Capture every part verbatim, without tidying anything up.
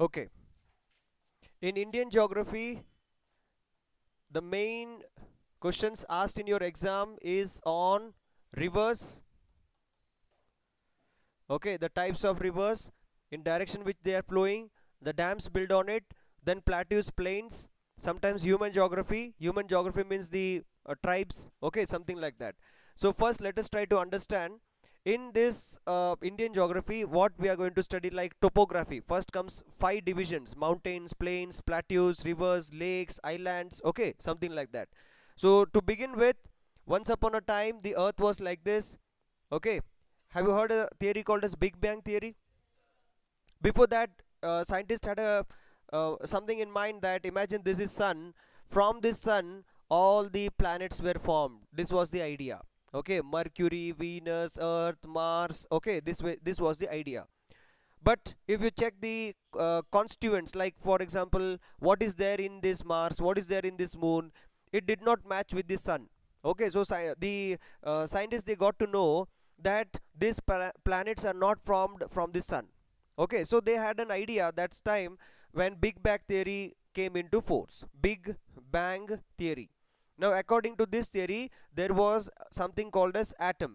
Okay. In Indian geography, the main questions asked in your exam is on rivers. Okay, the types of rivers, in direction which they are flowing, the dams built on it, then plateaus, plains, sometimes human geography. Human geography means the uh, tribes, okay, something like that. So first let us try to understand in this uh, Indian geography what we are going to study, like topography. First comes five divisions: mountains, plains, plateaus, rivers, lakes, islands, okay, something like that. So to begin with, once upon a time the earth was like this, okay. Have you heard a theory called as Big Bang theory? Before that, uh, scientists had a uh, something in mind that imagine this is sun, from this sun all the planets were formed. This was the idea. Okay, Mercury, Venus, Earth, Mars, okay, this way, this was the idea. But if you check the uh, constituents, like for example, what is there in this Mars, what is there in this moon, it did not match with the sun. Okay, so sci the uh, scientists, they got to know that these planets are not formed from the sun. Okay, so they had an idea that's time when Big Bang theory came into force. Big Bang theory. Now according to this theory, there was something called as atom.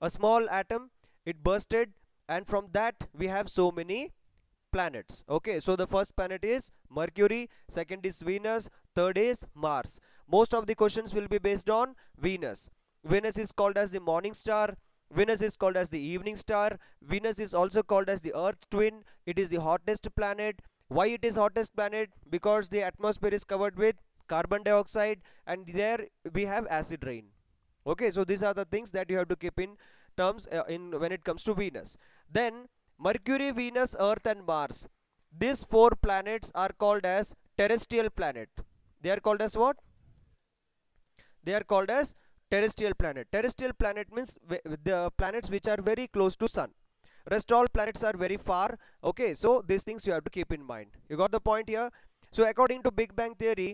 A small atom, it bursted, and from that we have so many planets. Okay, so the first planet is Mercury, second is Venus, third is Mars. Most of the questions will be based on Venus. Venus is called as the morning star. Venus is called as the evening star. Venus is also called as the Earth twin. It is the hottest planet. Why it is hottest planet? Because the atmosphere is covered with carbon dioxide, and there we have acid rain. Okay, so these are the things that you have to keep in terms uh, in when it comes to Venus. Then Mercury, Venus, Earth and Mars. These four planets are called as terrestrial planet. They are called as what? They are called as terrestrial planet. Terrestrial planet means the planets which are very close to sun. Rest all planets are very far. Okay, so these things you have to keep in mind. You got the point here? So according to Big Bang theory,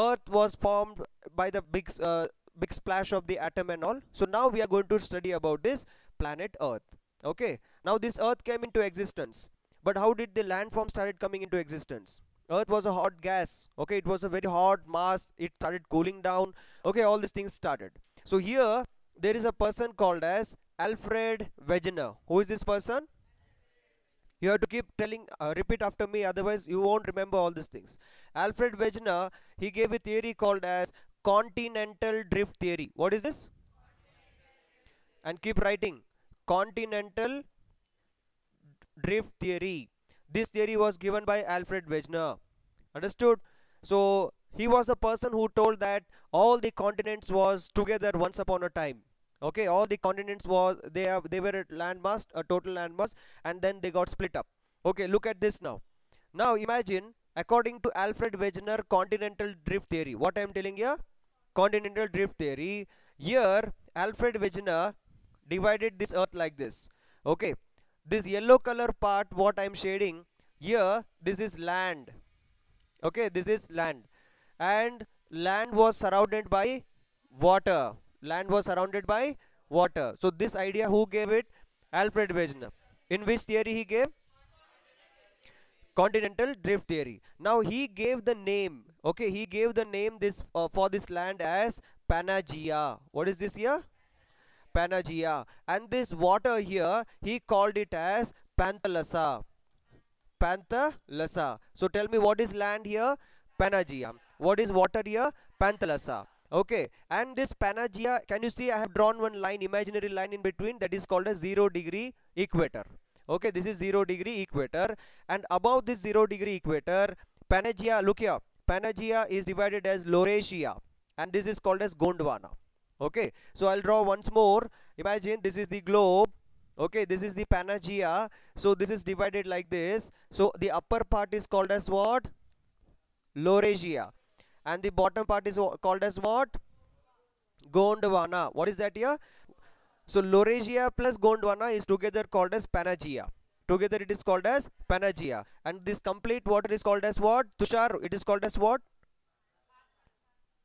Earth was formed by the big, uh, big splash of the atom and all. So now we are going to study about this planet Earth. Okay, now this Earth came into existence. But how did the landform started coming into existence? Earth was a hot gas. Okay, it was a very hot mass. It started cooling down. Okay, all these things started. So here there is a person called as Alfred Wegener. Who is this person? You have to keep telling, uh, repeat after me, otherwise you won't remember all these things. Alfred Wegener, he gave a theory called as continental drift theory. What is this? And keep writing. Continental drift theory. This theory was given by Alfred Wegener. Understood? So he was the person who told that all the continents was together once upon a time. Okay, all the continents was they have they were at landmass, a total landmass, and then they got split up. Okay, look at this now. Now imagine, according to Alfred Wegener, continental drift theory. What I am telling here? Continental drift theory. Here, Alfred Wegener divided this earth like this. Okay, this yellow color part, what I am shading here, this is land. Okay, this is land, and land was surrounded by water. Land was surrounded by water. So this idea, who gave it? Alfred Wegener. In which theory he gave? Continental drift theory. Now he gave the name. Okay, he gave the name this uh, for this land as Pangea. What is this here? Pangea. And this water here, he called it as Panthalassa. Panthalassa. So tell me, what is land here? Pangea. What is water here? Panthalassa. Okay, and this Pangea, can you see I have drawn one line, imaginary line in between, that is called a zero degree equator. Okay, this is zero degree equator, and above this zero degree equator, Pangea, look here, Pangea is divided as Laurasia, and this is called as Gondwana. Okay, so I'll draw once more. Imagine this is the globe. Okay, this is the Pangea. So this is divided like this. So the upper part is called as what? Laurasia. And the bottom part is called as what? Gondwana. What is that here? So Laurasia plus Gondwana is together called as Pangea. Together it is called as Pangea. And this complete water is called as what? Tushar, it is called as what?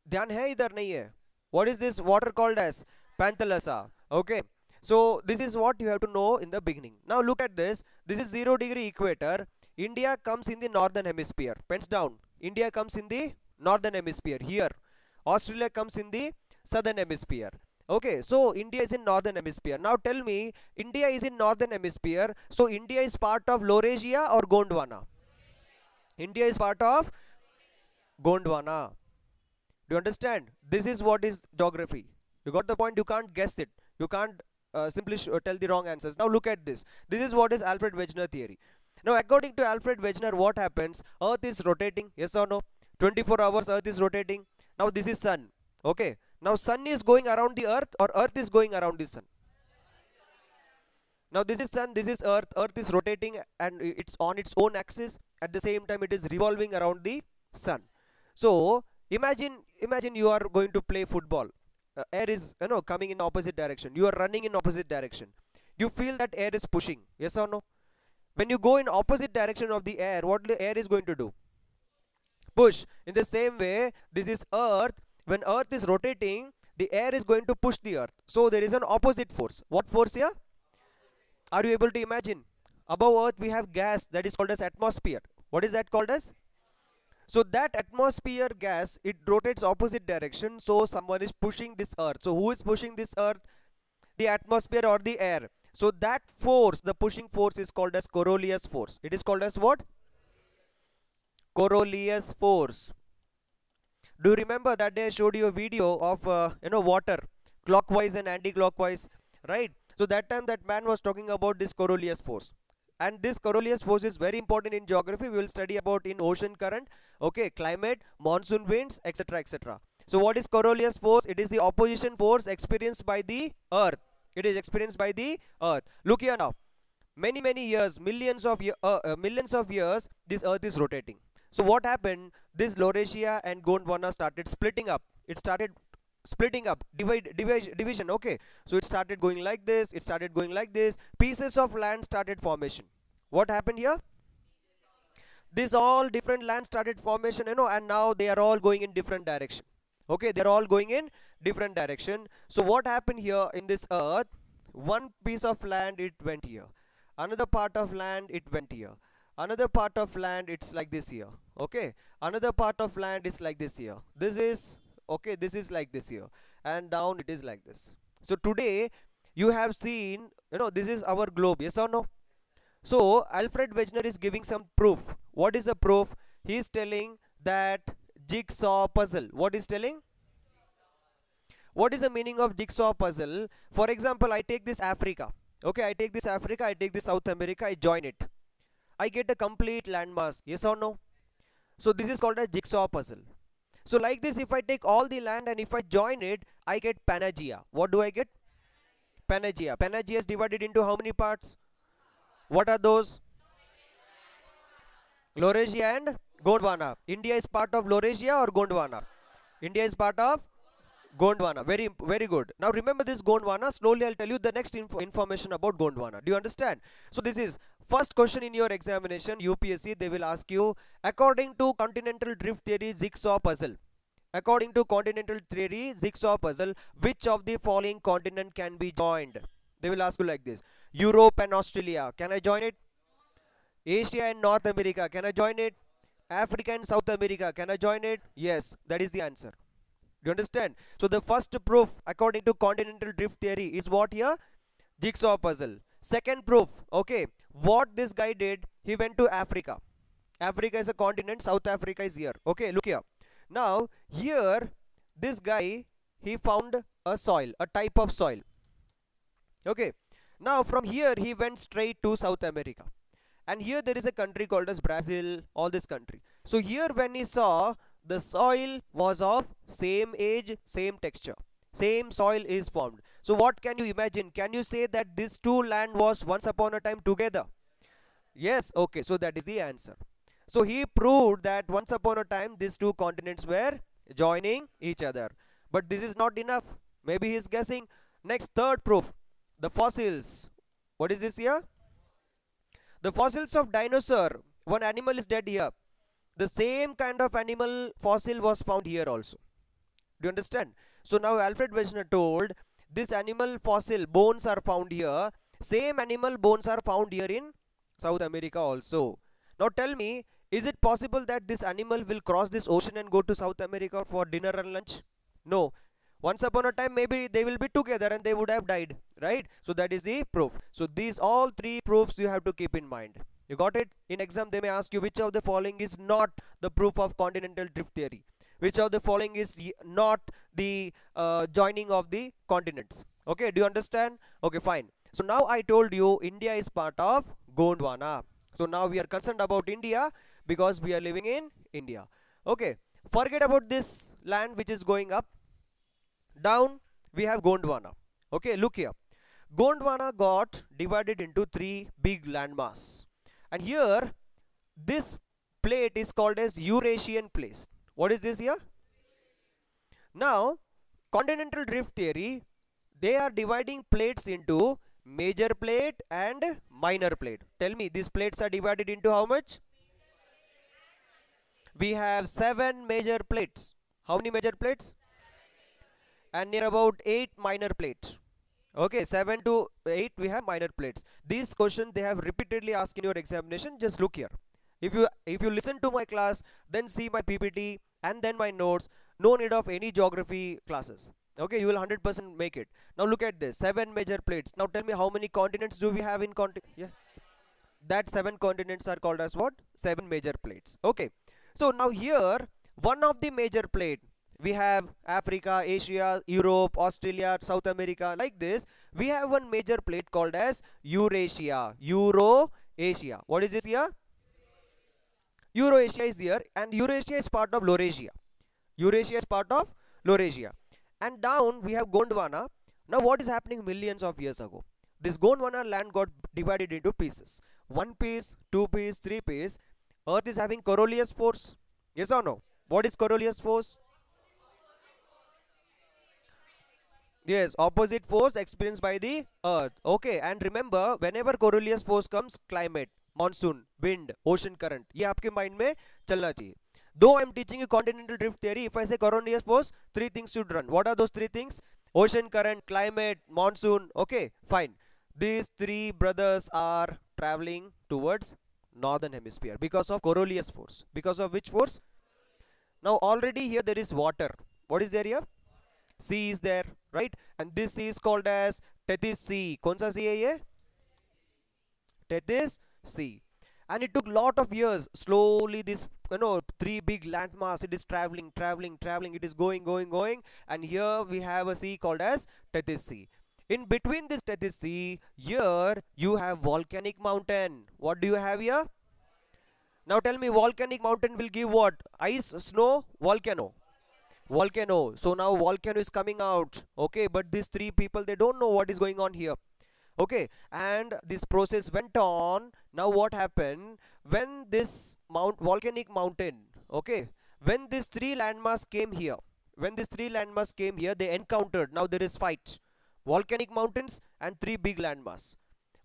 Dhyan hai, idhar nahi hai. What is this water called as? Panthalassa. Okay. So this is what you have to know in the beginning. Now look at this. This is zero degree equator. India comes in the northern hemisphere. Pens down. India comes in the northern hemisphere here. Australia comes in the southern hemisphere. Okay, so India is in northern hemisphere. Now tell me, India is in northern hemisphere. So India is part of Laurasia or Gondwana? India is part of Gondwana. Do you understand? This is what is geography. You got the point? You can't guess it. You can't uh, simply sh tell the wrong answers. Now look at this. This is what is Alfred Wegener theory. Now according to Alfred Wegener, what happens? Earth is rotating. Yes or no? twenty-four hours Earth is rotating. Now this is sun. Okay. Now sun is going around the earth or earth is going around the sun? Now this is sun, this is earth. Earth is rotating and it's on its own axis. At the same time it is revolving around the sun. So imagine, imagine you are going to play football. Uh, air is you know coming in opposite direction. You are running in opposite direction. You feel that air is pushing. Yes or no? When you go in opposite direction of the air, what the air is going to do? Push. In the same way, this is earth. When earth is rotating, the air is going to push the earth. So there is an opposite force. What force here? Are you able to imagine? Above earth we have gas that is called as atmosphere. What is that called as? So that atmosphere gas, it rotates opposite direction. So someone is pushing this earth. So who is pushing this earth? The atmosphere or the air. So that force, the pushing force is called as Coriolis force. It is called as what? Coriolis force. Do you remember that day I showed you a video of, uh, you know, water, clockwise and anti-clockwise, right? So that time that man was talking about this Coriolis force. And this Coriolis force is very important in geography. We will study about in ocean current, okay, climate, monsoon winds, et cetera, et cetera. So what is Coriolis force? It is the opposition force experienced by the earth. It is experienced by the earth. Look here now. Many, many years, millions of, year, uh, uh, millions of years, this earth is rotating. So what happened? This Laurasia and Gondwana started splitting up. It started splitting up, divide, divide, division, okay. So it started going like this, it started going like this. Pieces of land started formation. What happened here? This all different land started formation, you know, and now they are all going in different direction. Okay, they're all going in different direction. So what happened here in this earth? One piece of land, it went here. Another part of land, it went here. Another part of land, it's like this here. Okay. Another part of land is like this here. This is, okay, this is like this here. And down it is like this. So today, you have seen, you know, this is our globe. Yes or no? So, Alfred Wegener is giving some proof. What is the proof? He is telling that jigsaw puzzle. What is telling? What is the meaning of jigsaw puzzle? For example, I take this Africa. Okay, I take this Africa, I take this South America, I join it. I get a complete landmass, yes or no? So this is called a jigsaw puzzle. So like this, if I take all the land and if I join it, I get Pangea. What do I get? Pangea. Pangea is divided into how many parts? What are those? Laurasia and Gondwana. India is part of Laurasia or Gondwana? India is part of Gondwana. Very, very good. Now remember this Gondwana. Slowly I'll tell you the next info information about Gondwana. Do you understand? So this is first question in your examination, U P S C. They will ask you, according to continental drift theory, jigsaw puzzle. According to continental theory, jigsaw puzzle, which of the following continent can be joined? They will ask you like this. Europe and Australia. Can I join it? Asia and North America. Can I join it? Africa and South America. Can I join it? Yes. That is the answer. Do you understand? So the first proof according to continental drift theory is what here? Jigsaw puzzle. Second proof, okay, what this guy did, he went to Africa. Africa is a continent, South Africa is here. Okay, look here. Now, here, this guy, he found a soil, a type of soil. Okay, now from here, he went straight to South America. And here there is a country called as Brazil, all this country. So here when he saw, the soil was of same age, same texture. Same soil is formed. So what can you imagine? Can you say that this two land was once upon a time together? Yes, okay, so that is the answer. So he proved that once upon a time these two continents were joining each other. But this is not enough. Maybe he is guessing. Next, third proof. The fossils. What is this here? The fossils of dinosaur. One animal is dead here. The same kind of animal fossil was found here also. Do you understand? So now Alfred Wegener told, this animal fossil, bones are found here. Same animal bones are found here in South America also. Now tell me, is it possible that this animal will cross this ocean and go to South America for dinner and lunch? No. Once upon a time, maybe they will be together and they would have died, right? So that is the proof. So these all three proofs you have to keep in mind. You got it? In exam, they may ask you which of the following is not the proof of continental drift theory. Which of the following is not the uh, joining of the continents. Okay, do you understand? Okay, fine. So now I told you India is part of Gondwana. So now we are concerned about India because we are living in India. Okay, forget about this land which is going up. Down we have Gondwana. Okay, look here. Gondwana got divided into three big landmass. And here this plate is called as Eurasian plate. What is this here? Now, continental drift theory, they are dividing plates into major plate and minor plate. Tell me, these plates are divided into how much? We have seven major plates. How many major plates? And near about eight minor plates. Okay, seven to eight we have minor plates. These questions they have repeatedly asked in your examination. Just look here. If you, if you listen to my class, then see my P P T and then my notes, no need of any geography classes. Okay, you will one hundred percent make it. Now look at this, seven major plates. Now tell me how many continents do we have in continent? Yeah. That seven continents are called as what? Seven major plates. Okay, so now here, one of the major plate, we have Africa, Asia, Europe, Australia, South America, like this. We have one major plate called as Eurasia, Euro-Asia. What is this here? Eurasia is here and Eurasia is part of Laurasia. Eurasia is part of Laurasia. And down we have Gondwana. Now what is happening millions of years ago? This Gondwana land got divided into pieces. One piece, two piece, three piece. Earth is having Coriolis force. Yes or no? What is Coriolis force? Yes, opposite force experienced by the Earth. Okay, and remember, whenever Coriolis force comes, climate. Monsoon, wind, ocean current. ये आपके mind में चलना चाहिए. Though I am teaching you continental drift theory, if I say Coriolis force, three things should run. What are those three things? Ocean current, climate, monsoon. Okay, fine. These three brothers are traveling towards northern hemisphere because of Coriolis force. Because of which force? Now already here there is water. What is there here? Sea is there, right? And this sea is called as Tethys Sea. कौन सा sea है ये? Tethys Sea. And it took lot of years. Slowly this, you know, three big landmass, it is traveling, traveling, traveling. It is going, going, going. And here we have a sea called as Tethys Sea. In between this Tethys Sea, here you have volcanic mountain. What do you have here? Now tell me, volcanic mountain will give what? Ice, snow, volcano. Volcano. So now volcano is coming out. Okay, but these three people, they don't know what is going on here. Okay, and this process went on. Now what happened? When this mount volcanic mountain, okay, when these three landmass came here, when these three landmass came here, they encountered. Now there is fight. Volcanic mountains and three big landmass.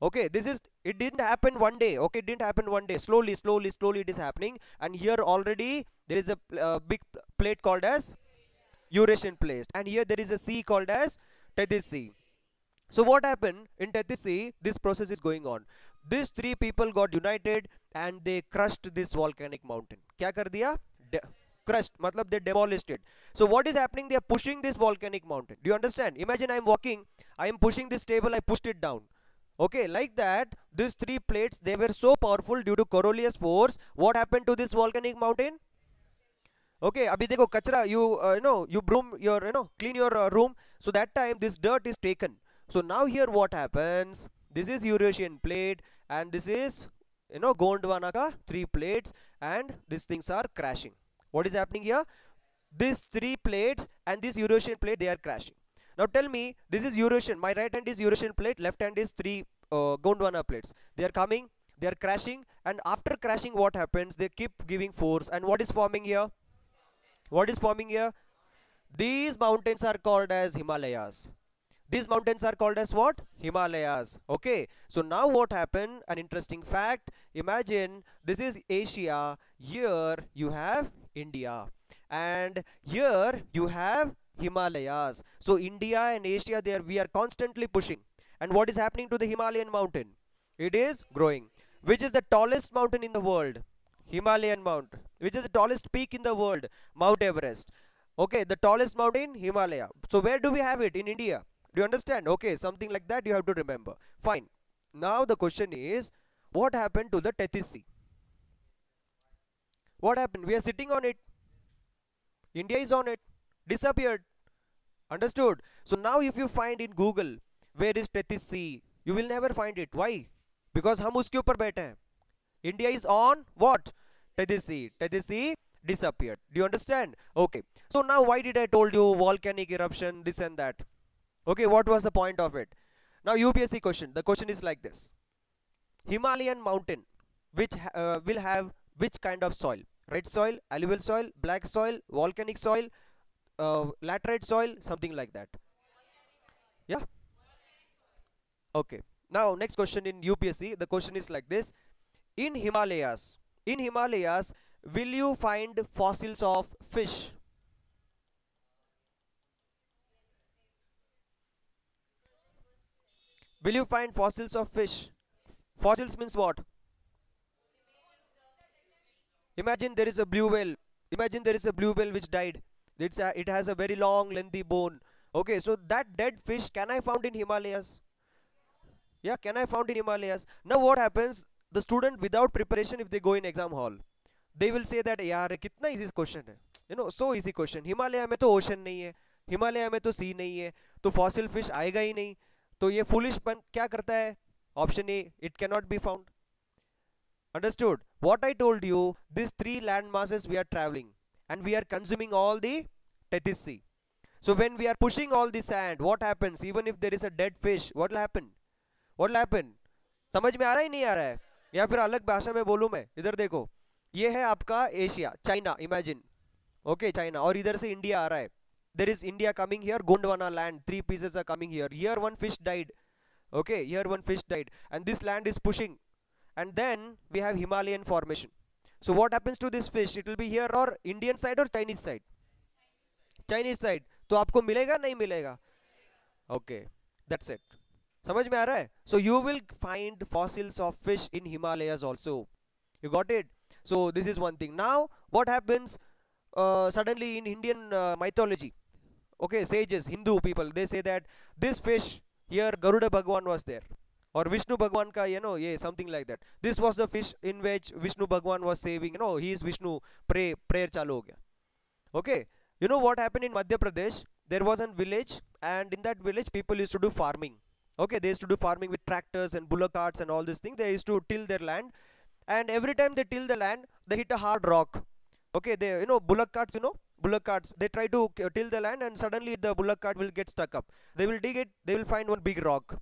Okay, this is, it didn't happen one day. Okay, it didn't happen one day. Slowly, slowly, slowly it is happening. And here already there is a uh, big plate called as Eurasian plate. And here there is a sea called as Tethys Sea. So what happened in Tethys Sea, this process is going on. These three people got united and they crushed this volcanic mountain. Kya kar diya? De crushed, matlab they demolished it. So what is happening? They are pushing this volcanic mountain. Do you understand? Imagine I am walking, I am pushing this table, I pushed it down. Okay, like that, these three plates, they were so powerful due to Coriolis force. What happened to this volcanic mountain? Okay, abhi dekho, kachra, you, uh, you know, you broom, your, you know, clean your uh, room. So that time, this dirt is taken. So now here what happens, this is Eurasian plate and this is, you know, Gondwana ka three plates and these things are crashing. What is happening here? These three plates and this Eurasian plate, they are crashing. Now tell me, this is Eurasian, my right hand is Eurasian plate, left hand is three uh, Gondwana plates. They are coming, they are crashing, and after crashing what happens, they keep giving force and what is forming here? What is forming here? These mountains are called as Himalayas. These mountains are called as what? Himalayas. Okay. So now what happened? An interesting fact. Imagine this is Asia. Here you have India. And here you have Himalayas. So India and Asia, there we are constantly pushing. And what is happening to the Himalayan mountain? It is growing. which is the tallest mountain in the world, Himalayan mountain, which is the tallest peak in the world, Mount Everest. Okay, the tallest mountain, Himalaya. So where do we have it in India? Do you understand? Okay, something like that you have to remember. Fine. Now the question is, what happened to the Tethys Sea? What happened? We are sitting on it. India is on it. Disappeared. Understood? So now if you find in Google, where is Tethys Sea? You will never find it. Why? Because hum uske upar baithe hain. India is on what? Tethys Sea. Tethys Sea disappeared. Do you understand? Okay. So now why did I told you volcanic eruption, this and that? Okay, what was the point of it? Now U P S C question. The question is like this. Himalayan mountain, which uh, will have which kind of soil? Red soil, alluvial soil, black soil, volcanic soil, uh, laterite soil, something like that. Yeah. Okay. Now next question in U P S C. The question is like this. In Himalayas, in Himalayas, will you find fossils of fish? Will you find fossils of fish? Fossils means what? Imagine there is a blue whale. Imagine there is a blue whale which died. It's a, it has a very long, lengthy bone. Okay, so that dead fish, can I found in Himalayas? Yeah, can I found in Himalayas? Now what happens? The student without preparation, if they go in exam hall, they will say that, yaar, kitna easy question hai. You know, so easy question. Himalaya mein to ocean nahi hai. Himalaya mein to sea nahi hai. To fossil fish aayega hi nahi. To ye foolishpan kya karta hai? Option A, it cannot be found. Understood? What I told you, these three land masses we are traveling and we are consuming all the Tethys Sea. So when we are pushing all the sand, what happens? Even if there is a dead fish, what will happen? What will happen? समझ में आ रहा है नहीं आ रहा है? या फिर अलग भाषा में बोलूँ मैं? इधर देखो, ये है आपका Asia, China, imagine, okay China, और इधर से इंडिया आ रहा है. There is India coming here, Gondwana land, three pieces are coming here. Here one fish died. Okay, here one fish died, and this land is pushing, and then we have Himalayan formation. So what happens to this fish? It will be here or Indian side or Chinese side? Chinese side. तो आपको मिलेगा नहीं मिलेगा? Okay, that's it. समझ में आ रहा है? So you will find fossils of fish in Himalayas also. You got it? So this is one thing. Now what happens uh, suddenly in Indian uh, mythology? Okay, sages, Hindu people, they say that this fish. Here Garuda Bhagwan was there, or Vishnu Bhagwan ka, you know, yeah, something like that. This was the fish in which Vishnu Bhagwan was saving, you know, he is Vishnu, pray, prayer chalu ho gaya. Okay, you know what happened in Madhya Pradesh? There was a village, and in that village people used to do farming. Okay, they used to do farming with tractors and bullock carts and all this thing. They used to till their land, and every time they till the land, they hit a hard rock. Okay, they, you know, bullock carts, you know, bullock carts, they try to till the land and suddenly the bullock cart will get stuck up. They will dig it, they will find one big rock.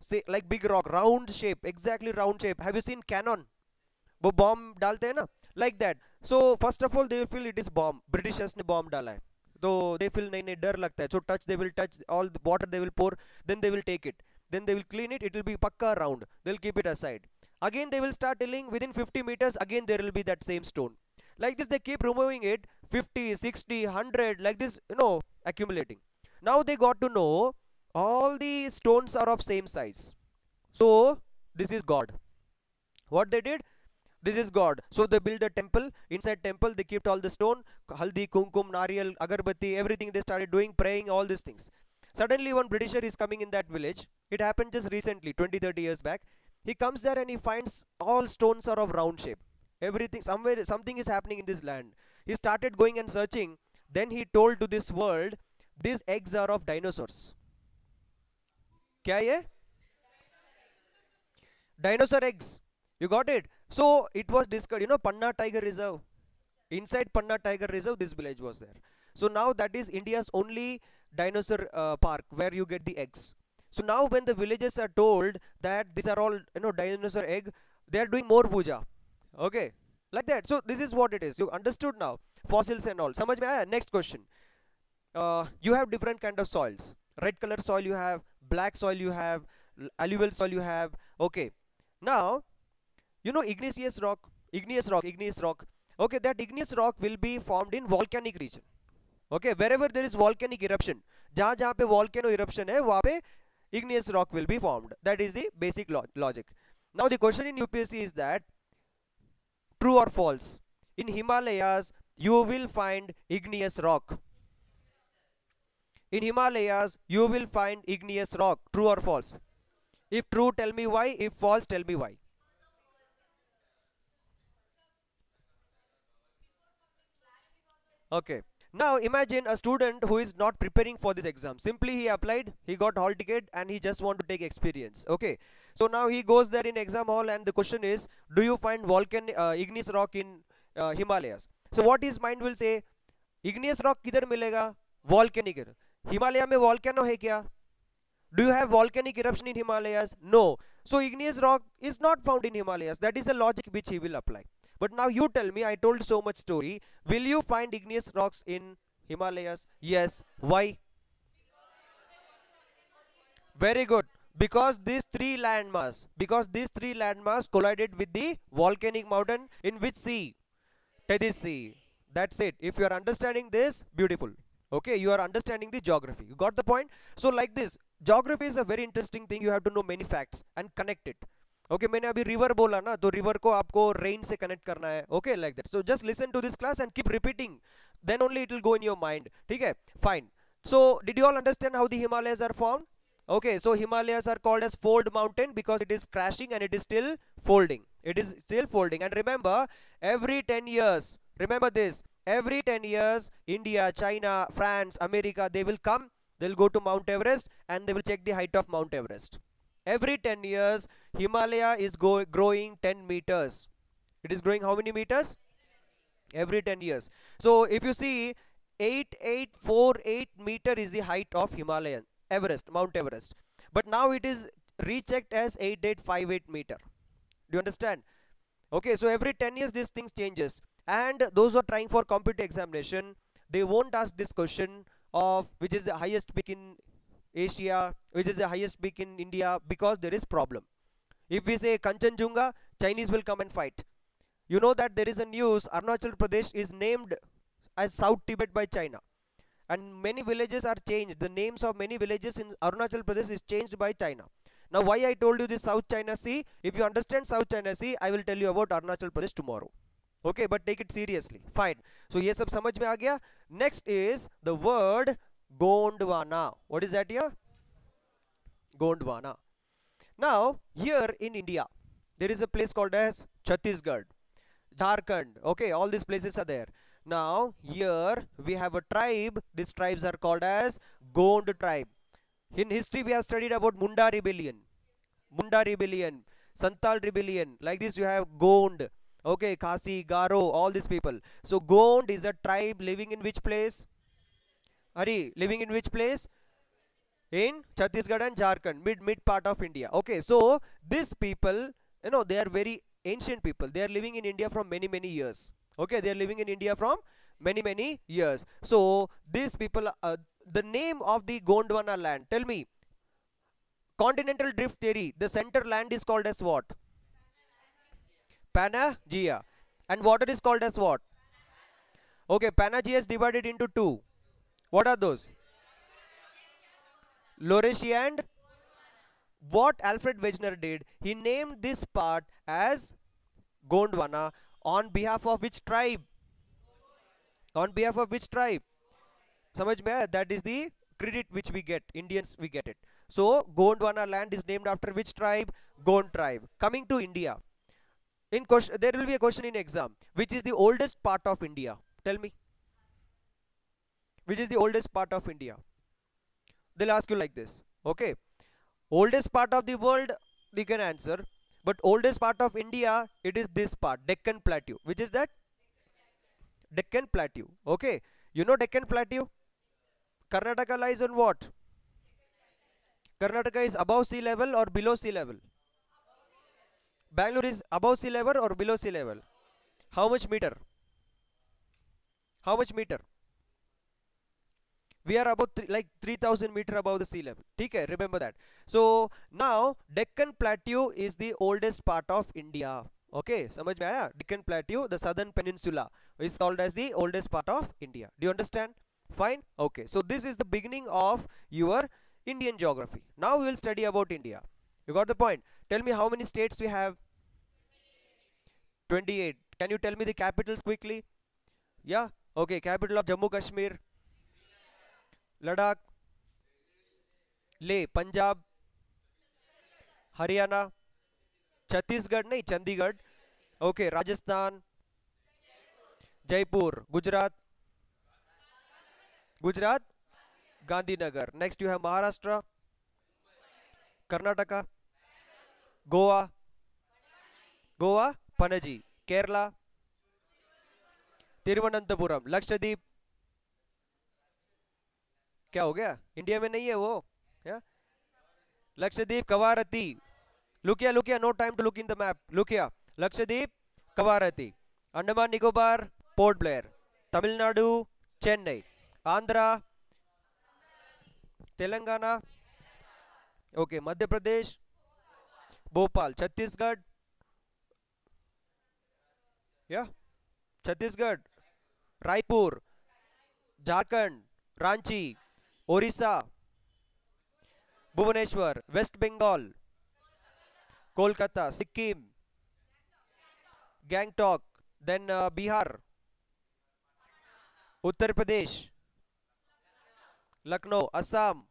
Say, like big rock, round shape, exactly round shape. Have you seen cannon? Wo bomb dalte hai na? Like that. So first of all, they feel it is bomb. Britishers ne bomb dala hai. So they feel nahi nahi dar lagta hai. So touch, they will touch, all the water they will pour, then they will take it. Then they will clean it, it will be pakka round. They will keep it aside. Again they will start tilling, within fifty meters, again there will be that same stone. Like this they keep removing it, fifty, sixty, one hundred, like this, you know, accumulating. Now they got to know all the stones are of same size. So this is God. What they did? This is God. So they built a temple. Inside temple they kept all the stone, haldi, kumkum, nariyal, agarbatti, everything they started doing, praying, all these things. Suddenly one Britisher is coming in that village. It happened just recently, twenty, thirty years back. He comes there and he finds all stones are of round shape. Everything, somewhere, something is happening in this land. He started going and searching. Then he told to this world, these eggs are of dinosaurs. Kya ye? Dinosaur eggs. You got it? So it was discovered, you know, Panna Tiger Reserve. Inside Panna Tiger Reserve, this village was there. So now that is India's only dinosaur uh, park where you get the eggs. So now when the villages are told that these are all, you know, dinosaur egg, they are doing more puja. Okay, like that. So this is what it is. You understood now? Fossils and all. Samajh mein aaya? Next question. Uh, you have different kind of soils. Red color soil you have, black soil you have, alluvial soil you have. Okay. Now, you know igneous rock, igneous rock, igneous rock. Okay, that igneous rock will be formed in volcanic region. Okay, wherever there is volcanic eruption, jahan jahan pe volcano eruption hai, wahan pe igneous rock will be formed. That is the basic lo logic. Now the question in U P S C is that true or false? In Himalayas you will find igneous rock. In Himalayas you will find igneous rock. True or false? If true, tell me why. If false, tell me why. Okay. Now imagine a student who is not preparing for this exam. Simply he applied, he got hall ticket and he just want to take experience. Okay. So now he goes there in exam hall and the question is, do you find volcanic uh, igneous rock in uh, Himalayas? So what his mind will say? Igneous rock kidhar milega? Volcanic. Himalaya mein volcano hai kya? Do you have volcanic eruption in Himalayas? No. So igneous rock is not found in Himalayas. That is the logic which he will apply. But now you tell me, I told so much story. Will you find igneous rocks in Himalayas? Yes. Why? Very good. Because these three landmass, because these three landmass collided with the volcanic mountain in which sea? Tethys Sea. That's it. If you are understanding this, beautiful. Okay, you are understanding the geography. You got the point? So like this, geography is a very interesting thing. You have to know many facts and connect it. Okay, मैंने अभी river बोला ना, तो river को आपको rain से connect करना है. Okay, like that. So just listen to this class and keep repeating. Then only it will go in your mind. ठीक है? Fine. So did you all understand how the Himalayas are formed? Okay, so Himalayas are called as fold mountain because it is crashing and it is still folding. It is still folding. And remember, every ten years, remember this. Every ten years, India, China, France, America, they will come, they'll go to Mount Everest and they will check the height of Mount Everest. Every ten years, Himalaya is go growing ten meters. It is growing how many meters? Every ten years. So if you see, eight thousand eight hundred forty-eight meter is the height of Himalaya, Everest, Mount Everest. But now it is rechecked as eight thousand eight hundred fifty-eight meter. Do you understand? Okay, so every ten years, these things changes. And those who are trying for competitive examination, they won't ask this question of which is the highest peak in Asia, which is the highest peak in India, because there is problem. If we say Kanchenjunga, Chinese will come and fight. You know that there is a news, Arunachal Pradesh is named as South Tibet by China. And many villages are changed. The names of many villages in Arunachal Pradesh is changed by China. Now why I told you this South China Sea? If you understand South China Sea, I will tell you about Arunachal Pradesh tomorrow. Okay, but take it seriously. Fine. So, ye sab samajh mein aa gaya. Next is the word Gondwana. What is that here? Gondwana. Now, here in India, there is a place called as Chhattisgarh, Jharkhand. Okay, all these places are there. Now, here we have a tribe. These tribes are called as Gond tribe. In history, we have studied about Munda rebellion, Munda rebellion, Santal rebellion. Like this, you have Gond. Okay, Khasi, Garo, all these people. So Gond is a tribe living in which place? Hari, living in which place? In Chhattisgarh and Jharkhand, mid mid part of India. Okay, so these people, you know, they are very ancient people. They are living in India from many many years. Okay, they are living in India from many many years. So these people, uh, the name of the Gondwana land. Tell me, continental drift theory. The center land is called as what? Pangea. And water is called as what? Okay, Pangea is divided into two. What are those? Laurasia and what Alfred Wegener did, he named this part as Gondwana on behalf of which tribe? On behalf of which tribe? Samajh mein aaya? That is the credit which we get. Indians, we get it. So Gondwana land is named after which tribe? Gond tribe. Coming to India. In question, there will be a question in exam. Which is the oldest part of India? Tell me. Which is the oldest part of India? They'll ask you like this. Okay. Oldest part of the world, you can answer. But oldest part of India, it is this part, Deccan Plateau. Which is that? Deccan Plateau. Okay. You know Deccan Plateau? Karnataka lies on what? Karnataka is above sea level or below sea level? Bangalore is above sea level or below sea level? How much meter? How much meter? We are about th like three thousand meter above the sea level. Okay, remember that. So now Deccan Plateau is the oldest part of India. Okay, samajh mein aaya? Deccan Plateau, the southern peninsula, is called as the oldest part of India. Do you understand? Fine. Okay. So this is the beginning of your Indian geography. Now we will study about India. You got the point? Tell me how many states we have. Twenty-eight. Can you tell me the capitals quickly? Yeah. Okay. Capital of Jammu Kashmir. Ladakh. Leh. Punjab. Haryana. Chhattisgarh. Nahi, Chandigarh. Okay. Rajasthan. Jaipur. Gujarat. Gujarat. Gandhinagar. Next you have Maharashtra. Karnataka. Goa. Goa. Panaji. Kerala. Tiruvananthapuram. Lakshadweep. क्या हो गया? India में नहीं है वो yeah? Lakshadweep Kavaratti. लुकिया लुकिया no time to look in the map. लुकिया लक्षद्वीप कवारती. अंडमान निकोबार पोर्ट ब्लेयर. तमिलनाडु चेन्नई. आंध्रा तेलंगाना. ओके मध्य प्रदेश भोपाल. छत्तीसगढ़ या yeah? Chhattisgarh Raipur. Jharkhand Ranchi. Odisha Bhubaneswar. Waste Bengal Kolkata. Sikkim Gangtok. Then uh, Bihar. Uttar Pradesh Lucknow. Assam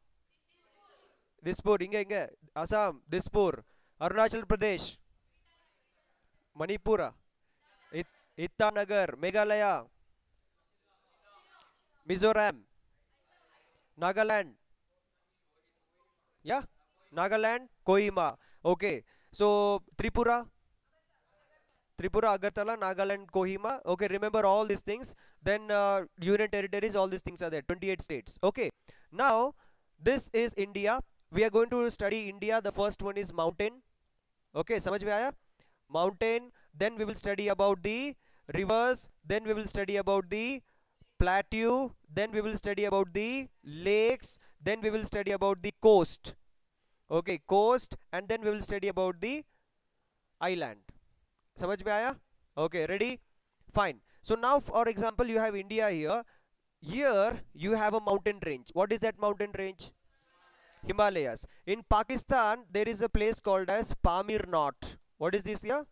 Dispur. इंगे इंगे असम दिसपुर. अरुणाचल प्रदेश मणिपुर. इत, Itanagar Meghalaya Mizoram Nagaland, yeah, Nagaland, Kohima. Okay, so Tripura, Tripura, Agartala, Nagaland, Kohima. Okay, remember all these things. Then uh, Union Territories, all these things are there. twenty-eight states. Okay, now this is India. We are going to study India. The first one is mountain. Okay, samajh mein aaya? Mountain. Then we will study about the rivers. Then we will study about the plateau. Then we will study about the lakes. Then we will study about the coast. Okay, coast, and then we will study about the island. Samajh mein aaya? Okay, ready? Fine. So now for example you have India. Here here you have a mountain range. What is that mountain range? Himalayas. In Pakistan there is a place called as Pamir Knot. What is this here?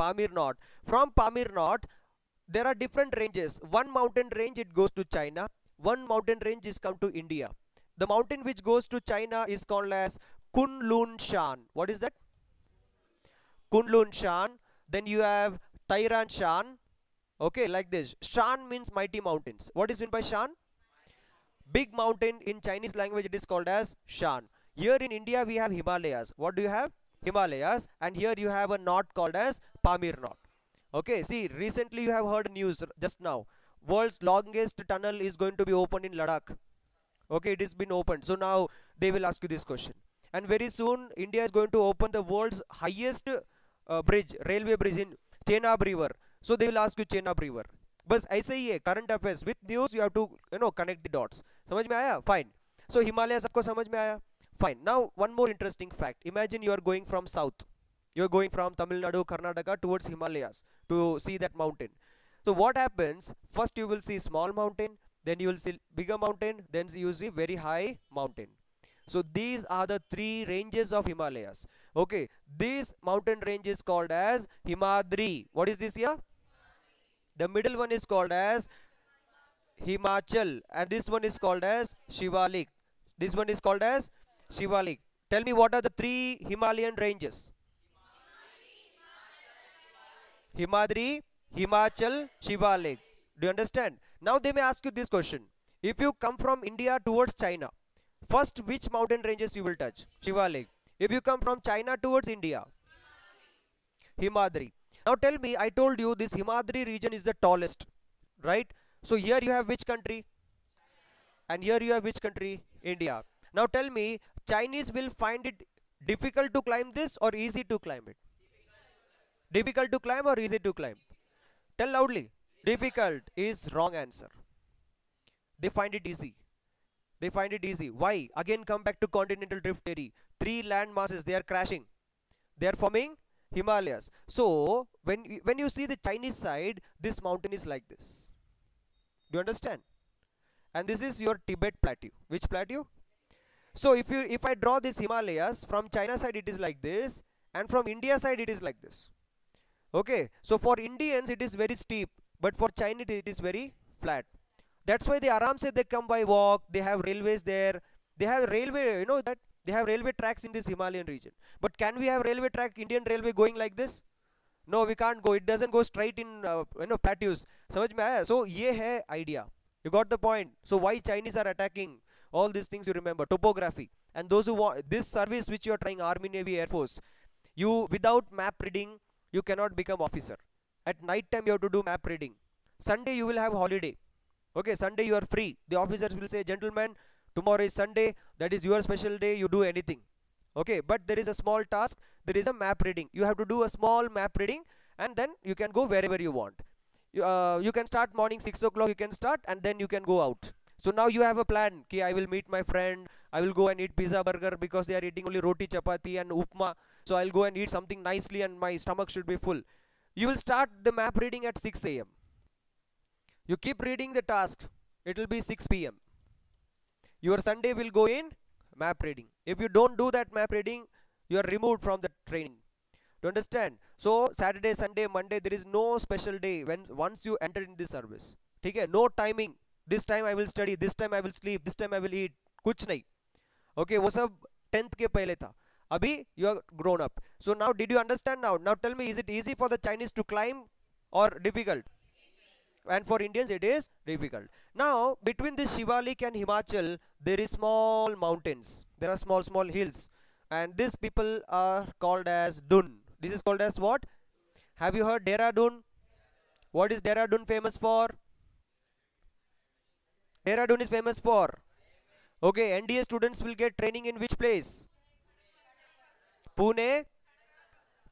Pamir Knot. From Pamir Knot there are different ranges. One mountain range, it goes to China. One mountain range is come to India. The mountain which goes to China is called as Kunlun Shan. What is that? Kunlun Shan. Then you have Tairan Shan. Okay, like this. Shan means mighty mountains. What is meant by Shan? Big mountain. In Chinese language it is called as Shan. Here in India we have Himalayas. What do you have? Himalayas. And here you have a knot called as Pamir Knot. Okay, see, recently you have heard news just now. World's longest tunnel is going to be opened in Ladakh. Okay, it has been opened. So now they will ask you this question. And very soon, India is going to open the world's highest uh, bridge, railway bridge in Chenab River. So they will ask you Chenab River. But I say current affairs with news, you have to you know connect the dots. Samajh mein aaya? Fine. So Himalayas sabko samajh mein aaya? Fine. Now one more interesting fact. Imagine you are going from south. You are going from Tamil Nadu, Karnataka towards Himalayas to see that mountain. So what happens? First you will see small mountain, then you will see bigger mountain, then you will see very high mountain. So these are the three ranges of Himalayas. Okay, this mountain range is called as Himadri. What is this here? The middle one is called as Himachal, and this one is called as Shivalik. This one is called as Shivalik. Tell me what are the three Himalayan ranges? Himadri, Himachal, Shivalik. Do you understand? Now they may ask you this question. If you come from India towards China, first which mountain ranges you will touch? Shivalik. If you come from China towards India? Himadri. Now tell me, I told you this Himadri region is the tallest, right? So here you have which country? And here you have which country? India. Now tell me, Chinese will find it difficult to climb this or easy to climb it? Difficult to climb or easy to climb? Tell loudly. Difficult is wrong answer. They find it easy. They find it easy. Why? Again come back to continental drift theory. Three land masses, they are crashing. They are forming Himalayas. So, when, when you see the Chinese side, this mountain is like this. Do you understand? And this is your Tibet plateau. Which plateau? So if you if I draw this Himalayas from China side, it is like this, and from India side it is like this. Okay, so for Indians it is very steep, but for China it is very flat. That's why the Aram said they come by walk. They have railways there. They have railway. You know that they have railway tracks in this Himalayan region. But can we have railway track, Indian railway going like this? No, we can't go. It doesn't go straight in uh, you know plateaus. समझ में आया? So ये है idea. You got the point. So why Chinese are attacking? All these things you remember, topography. And those who want this service which you are trying, Army, Navy, Air Force, you without map reading, you cannot become officer. At night time you have to do map reading. Sunday you will have holiday. Okay, Sunday you are free. The officers will say, gentlemen, tomorrow is Sunday, that is your special day, you do anything. Okay, but there is a small task, there is a map reading. You have to do a small map reading and then you can go wherever you want. You, uh, you can start morning six o'clock, you can start and then you can go out. So now you have a plan, ki I will meet my friend, I will go and eat pizza burger because they are eating only roti, chapati and upma. So I'll go and eat something nicely and my stomach should be full. You will start the map reading at six A M You keep reading the task, it will be six P M Your Sunday will go in map reading. If you don't do that map reading, you are removed from the training. Do you understand? So Saturday, Sunday, Monday, there is no special day when once you enter in this service. Okay? No timing. This time I will study, this time I will sleep, this time I will eat. Kuch nahi. Okay, wo sab tenth ke pehle tha. Abhi you are grown up. So now did you understand now? Now tell me, is it easy for the Chinese to climb or difficult? And for Indians it is difficult. Now between this Shivalik and Himachal, there is small mountains. There are small, small hills. And these people are called as Dun. This is called as what? Have you heard Dehradun? What is Dehradun famous for? Dehradun is famous for. Okay, N D A students will get training in which place? Pune,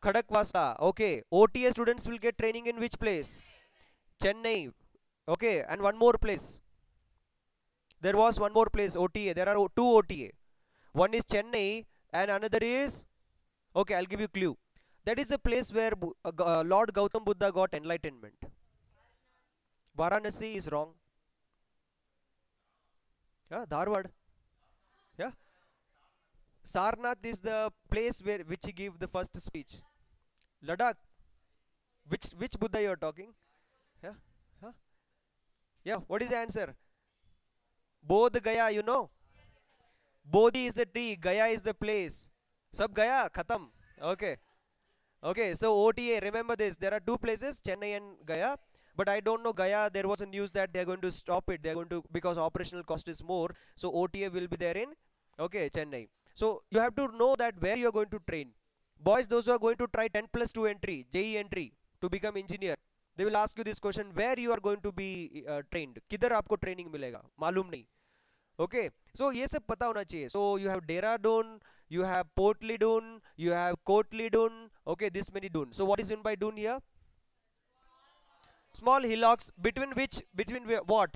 Khadakwasa. Okay, O T A students will get training in which place? Chennai. Okay, and one more place. There was one more place, O T A. There are two O T A. One is Chennai and another is... Okay, I'll give you a clue. That is the place where uh, Lord Gautam Buddha got enlightenment. Varanasi is wrong. Yeah, Dharwad. Yeah. Sarnath is the place where which he gave the first speech. Ladakh. Which which Buddha you are talking? Yeah. Huh? Yeah. What is the answer? Bodh Gaya, you know. Bodhi is the tree. Gaya is the place. Sab Gaya. Khatam. Okay. Okay. So O T A. Remember this. There are two places, Chennai and Gaya. But I don't know Gaya, there was a news that they are going to stop it. They are going to, because operational cost is more. So O T A will be there in, okay, Chennai. So you have to know that where you are going to train. Boys, those who are going to try ten plus two entry, J E E entry, to become engineer, they will ask you this question, where you are going to be uh, trained. Kidhar aapko training milega, malum nahi. Okay, so ye sab pata hona chahiye. So you have Dehradun, you have Portli Dun, you have Kotli Dun, okay, this many Dun. So what is meant by Dun here? Small hillocks between which, between what?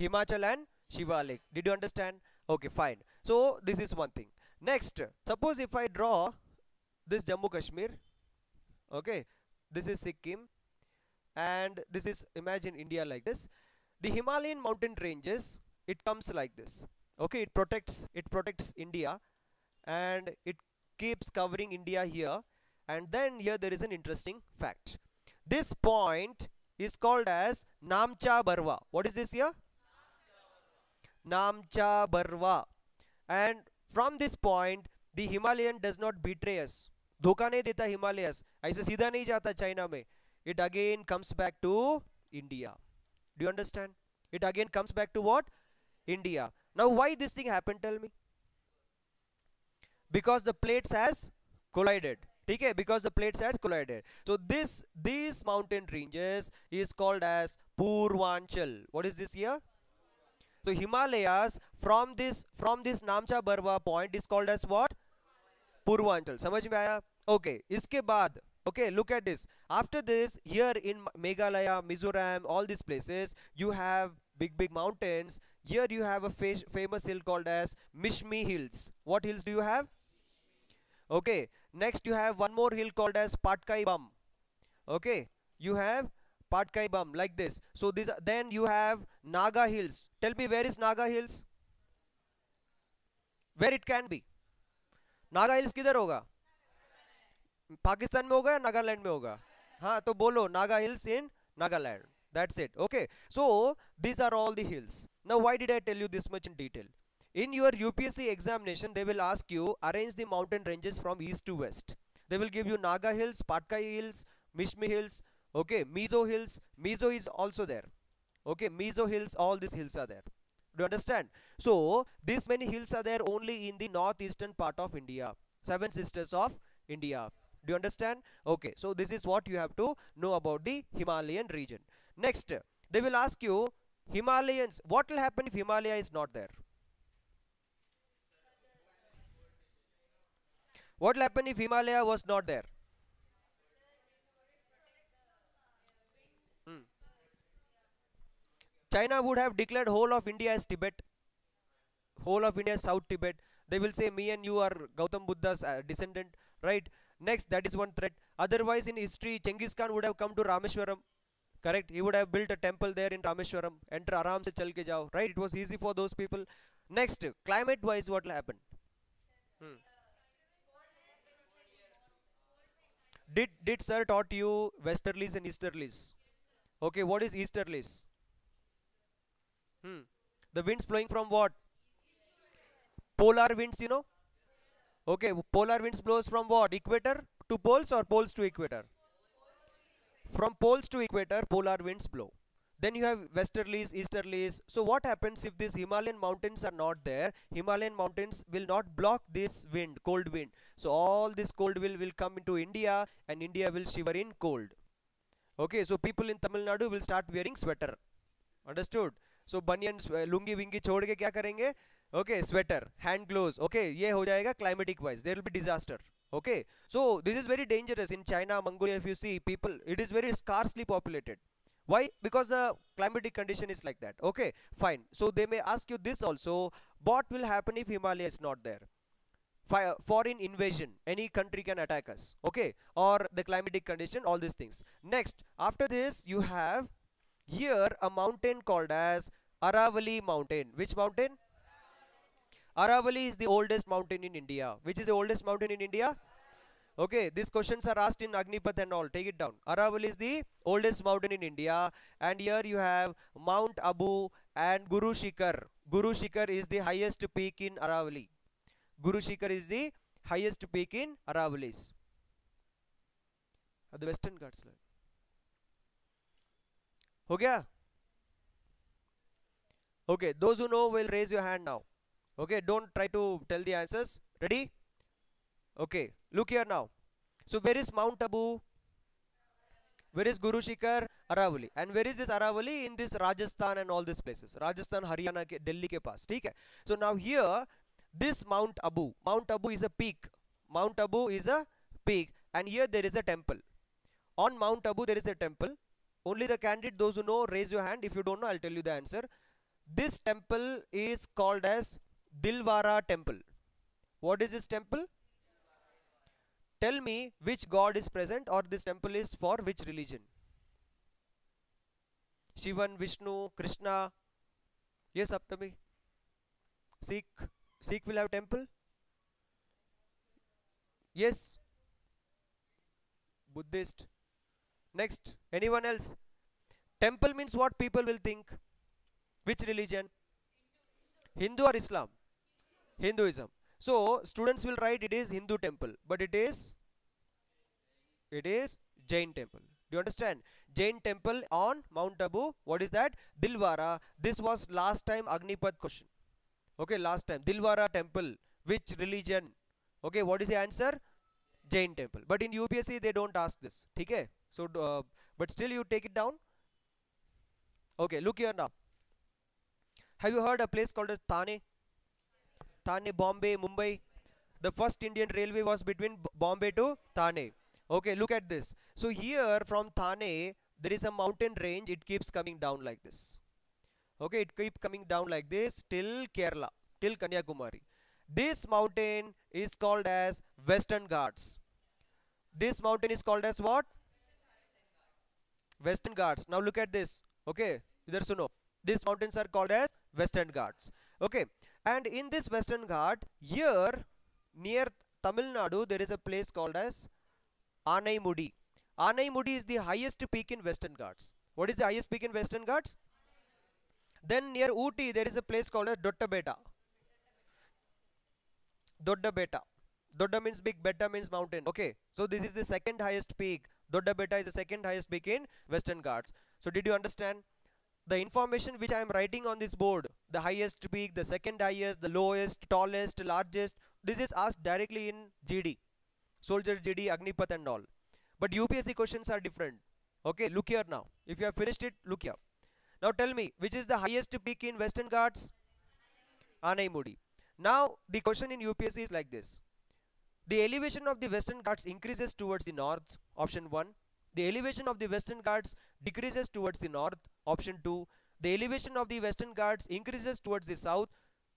Himachal and Shivalik. Did you understand? Okay, fine. So this is one thing. Next, suppose if I draw this Jammu Kashmir, okay, this is Sikkim, and this is, imagine India like this. The Himalayan mountain ranges, it comes like this. Okay, it protects, it protects India, and it keeps covering India here. And then here there is an interesting fact. This point is called as Namcha Barwa. What is this here? Namcha Barwa. And from this point, the Himalayan does not betray us. Dhoka nahi deta Himalayas. Aise seedha nahi jata China mein. It again comes back to India. Do you understand? It again comes back to what? India. Now why this thing happened, tell me? Because the plates has collided. Okay, because the plates had collided. So this, these mountain ranges is called as Purvanchal. What is this here? So Himalayas from this, from this Namcha Barwa point is called as what? Purvanchal. Samajh mein aaya? Okay. Iske baad, okay, look at this. After this, here in Meghalaya, Mizoram, all these places, you have big, big mountains. Here you have a fa famous hill called as Mishmi Hills. What hills do you have? Okay. Next, you have one more hill called as Patkai Bum. Okay, you have Patkai Bum like this. So this, then you have Naga Hills. Tell me, where is Naga Hills? where it can be. Naga hills किधर होगा? पाकिस्तान में होगा या नागालैंड में होगा? हाँ, तो बोलो Naga hills in Nagaland. That's it. Okay. So these are all the hills. Now why did I tell you this much in detail? In your U P S C examination, they will ask you arrange the mountain ranges from east to west. They will give you Naga Hills, Patkai Hills, Mishmi Hills, okay, Mizo Hills. Mizo is also there. Okay, Mizo Hills, all these hills are there. Do you understand? So these many hills are there only in the northeastern part of India. Seven sisters of India. Do you understand? Okay, so this is what you have to know about the Himalayan region. Next, they will ask you Himalayans. What will happen if Himalaya is not there? What will happen if Himalaya was not there? Hmm. China would have declared whole of India as Tibet. Whole of India, South Tibet. They will say me and you are Gautam Buddha's uh, descendant, right? Next, that is one threat. Otherwise, in history, Chengiz Khan would have come to Rameshwaram. Correct? He would have built a temple there in Rameshwaram. Enter Aram se chal ke jao. Right? It was easy for those people. Next, climate-wise, what will happen? Hmm. Did, did sir taught you westerlies and easterlies? Okay, what is easterlies? Hmm. The winds flowing from what? Polar winds, you know? Okay, polar winds blows from what? Equator to poles or poles to equator? From poles to equator, polar winds blow. Then you have westerlies, easterlies. So what happens if these Himalayan mountains are not there? Himalayan mountains will not block this wind, cold wind. So all this cold wind will come into India and India will shiver in cold. Okay, so people in Tamil Nadu will start wearing sweater. Understood? So banyans, lungi wingi chhod ke kya karenge? Okay, sweater, hand gloves. Okay, ye ho jayega climatic wise. There will be disaster. Okay, so this is very dangerous in China, Mongolia. If you see people, it is very scarcely populated. Why? Because the climatic condition is like that. Okay, fine. So they may ask you this also. What will happen if Himalaya is not there? Fire, foreign invasion. Any country can attack us. Okay, or the climatic condition, all these things. Next, after this, you have here a mountain called as Aravalli Mountain. Which mountain? Aravalli is the oldest mountain in India. Which is the oldest mountain in India? Okay, these questions are asked in Agnipath and all. Take it down. Aravalli is the oldest mountain in India. And here you have Mount Abu and Guru Shikhar. Guru Shikhar is the highest peak in Aravalli. Guru Shikhar is the highest peak in Aravallis. The Western Ghats. Okay? Okay, those who know will raise your hand now. Okay, don't try to tell the answers. Ready? Okay, look here now. So where is Mount Abu? Where is Guru Shikhar? Aravalli. And where is this Aravalli? In this Rajasthan and all these places. Rajasthan, Haryana, ke, Delhi ke paas. Okay? So now here, this Mount Abu. Mount Abu is a peak. Mount Abu is a peak. And here there is a temple. On Mount Abu there is a temple. Only the candidate, those who know, raise your hand. If you don't know, I'll tell you the answer. This temple is called as Dilwara temple. What is this temple? Tell me which god is present, or this temple is for which religion? Shivan, Vishnu, Krishna. Yes, Saptami. Sikh. Sikh will have temple? Yes. Buddhist. Next. Anyone else? Temple means what people will think? Which religion? Hindu or Islam? Hinduism. So students will write it is Hindu temple, but it is it is Jain temple. Do you understand? Jain temple on Mount Abu. What is that? Dilwara. This was last time Agnipath question. Okay, last time Dilwara temple. Which religion? Okay, what is the answer? Jain temple. But in U P S C they don't ask this. Okay. So, uh, but still you take it down. Okay, look here now. Have you heard a place called as Thane? Thane, Bombay, Mumbai. The first Indian railway was between Bombay to Thane. Okay, look at this. So here from Thane, there is a mountain range. It keeps coming down like this. Okay, it keeps coming down like this till Kerala, till Kanyakumari. This mountain is called as Western Ghats. This mountain is called as what? Western Ghats. Now look at this. Okay, idhar suno. These mountains are called as Western Ghats. Okay, And in this Western Ghat, here near Tamil Nadu, there is a place called as Anaimudi. Anaimudi is the highest peak in Western Ghats. What is the highest peak in Western Ghats? Then near Ooty, there is a place called as Dottabetta. Dottabetta. Dotta means big, betta means mountain. Okay, so this is the second highest peak. Dottabetta is the second highest peak in Western Ghats. So did you understand? The information which I am writing on this board, the highest peak, the second highest, the lowest, tallest, largest, this is asked directly in G D. Soldier G D, Agnipath and all. But U P S C questions are different. Okay, look here now. If you have finished it, look here. Now tell me, which is the highest peak in Western Ghats? Anaimudi. Now the question in U P S C is like this. The elevation of the Western Ghats increases towards the north, option one. The elevation of the Western Ghats decreases towards the north, option two. The elevation of the Western Ghats increases towards the south.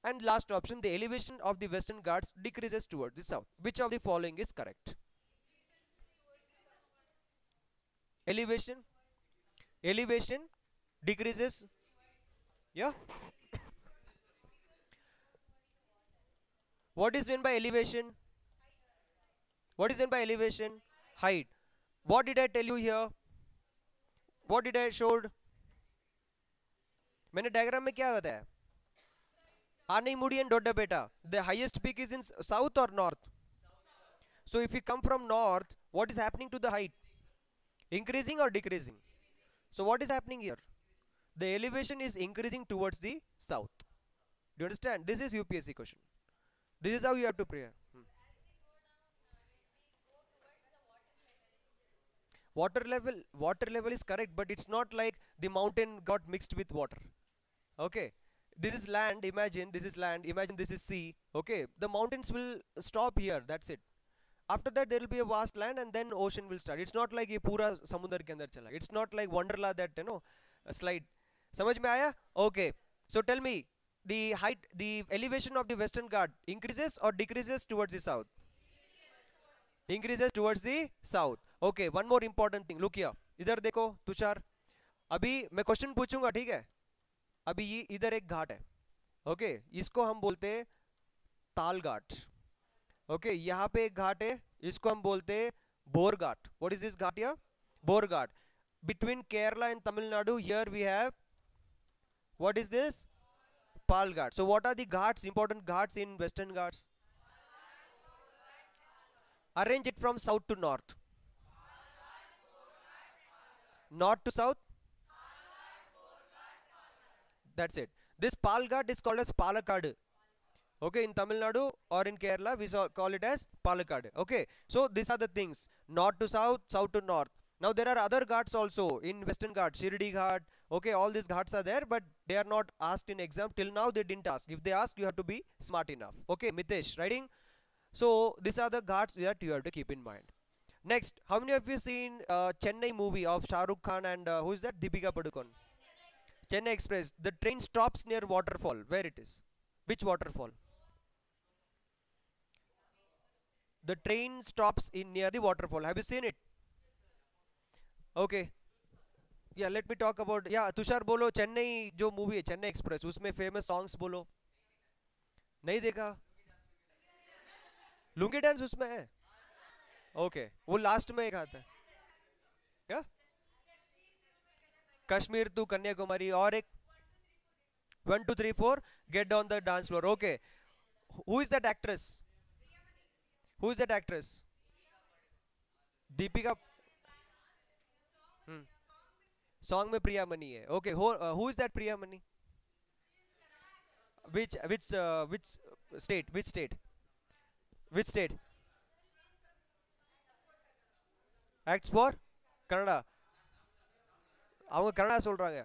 And last option, the elevation of the Western Ghats decreases towards the south. Which of the following is correct? Elevation, elevation decreases, yeah. What is meant by elevation? What is meant by elevation? Height. What did I tell you here? What did I showed? मैंने diagram में क्या बताया? Anaimudi and Dottabetta. The highest peak is in south or north? So if you come from north, what is happening to the height? Increasing or decreasing? So what is happening here? The elevation is increasing towards the south. Do you understand? This is U P S C question. This is how you have to prepare. Hmm. Water level, water level is correct, but it's not like the mountain got mixed with water. Okay, this is land, imagine this is land, imagine this is sea. Okay, the mountains will stop here, that's it. After that, there will be a vast land and then ocean will start. It's not like ये पूरा समुद्र के अंदर चला. It's not like Wonderla that, you know, slide. समझ में आया? Okay. So tell me, the height, the elevation of the Western Ghat increases or decreases towards the south? Increases towards the south. Okay. One more important thing. Look here. इधर देखो, तुषार. अभी मैं question पूछूँगा, ठीक है? अभी ये इधर एक घाट है. Okay. इसको हम बोलते हैं ताल घाट. Okay, यहाँ पे एक घाट है, इसको हम बोलते हैं Bor Ghat. What is this ghat here? Bor Ghat. Between Kerala and Tamil Nadu, here we have, what is this? Pal Ghat. So what are the ghats, important ghats in Western Ghats? Arrange it from south to north. North to south? That's it. This Pal Ghat is called as Palakkad. Okay, in Tamil Nadu or in Kerala, we saw, call it as Palakkad. Okay, so these are the things, north to south, south to north. Now there are other ghats also in Western Ghat, Shirdi Ghat. Okay, all these ghats are there, but they are not asked in exam. Till now they didn't ask. If they ask, you have to be smart enough. Okay, Mitesh, writing. So these are the ghats that you have to keep in mind. Next, how many of you seen uh, Chennai movie of Shah Rukh Khan and uh, who is that? Deepika Padukone. Chennai Express. The train stops near waterfall. Where it is? Which waterfall? The train stops in near the waterfall. Have you seen it? Okay. Yeah, let me talk about. Yeah, Tushar bolo Chennai जो movie है Chennai Express उसमें famous songs बोलो. नहीं देखा? Lungi dance उसमें है. Okay. वो last में एक आता है. क्या? कश्मीर तू कन्याकुमारी और एक one two three four get on the dance floor. Okay. Who is that actress? Who is that actress? Deepika. Hmm. Song में Priya Mani है. Okay, who, uh, who is that Priya Mani? Which which uh, which state? Which state? Which state? Acts for Kannada. அவங்க கன்னடா சொல்றாங்க.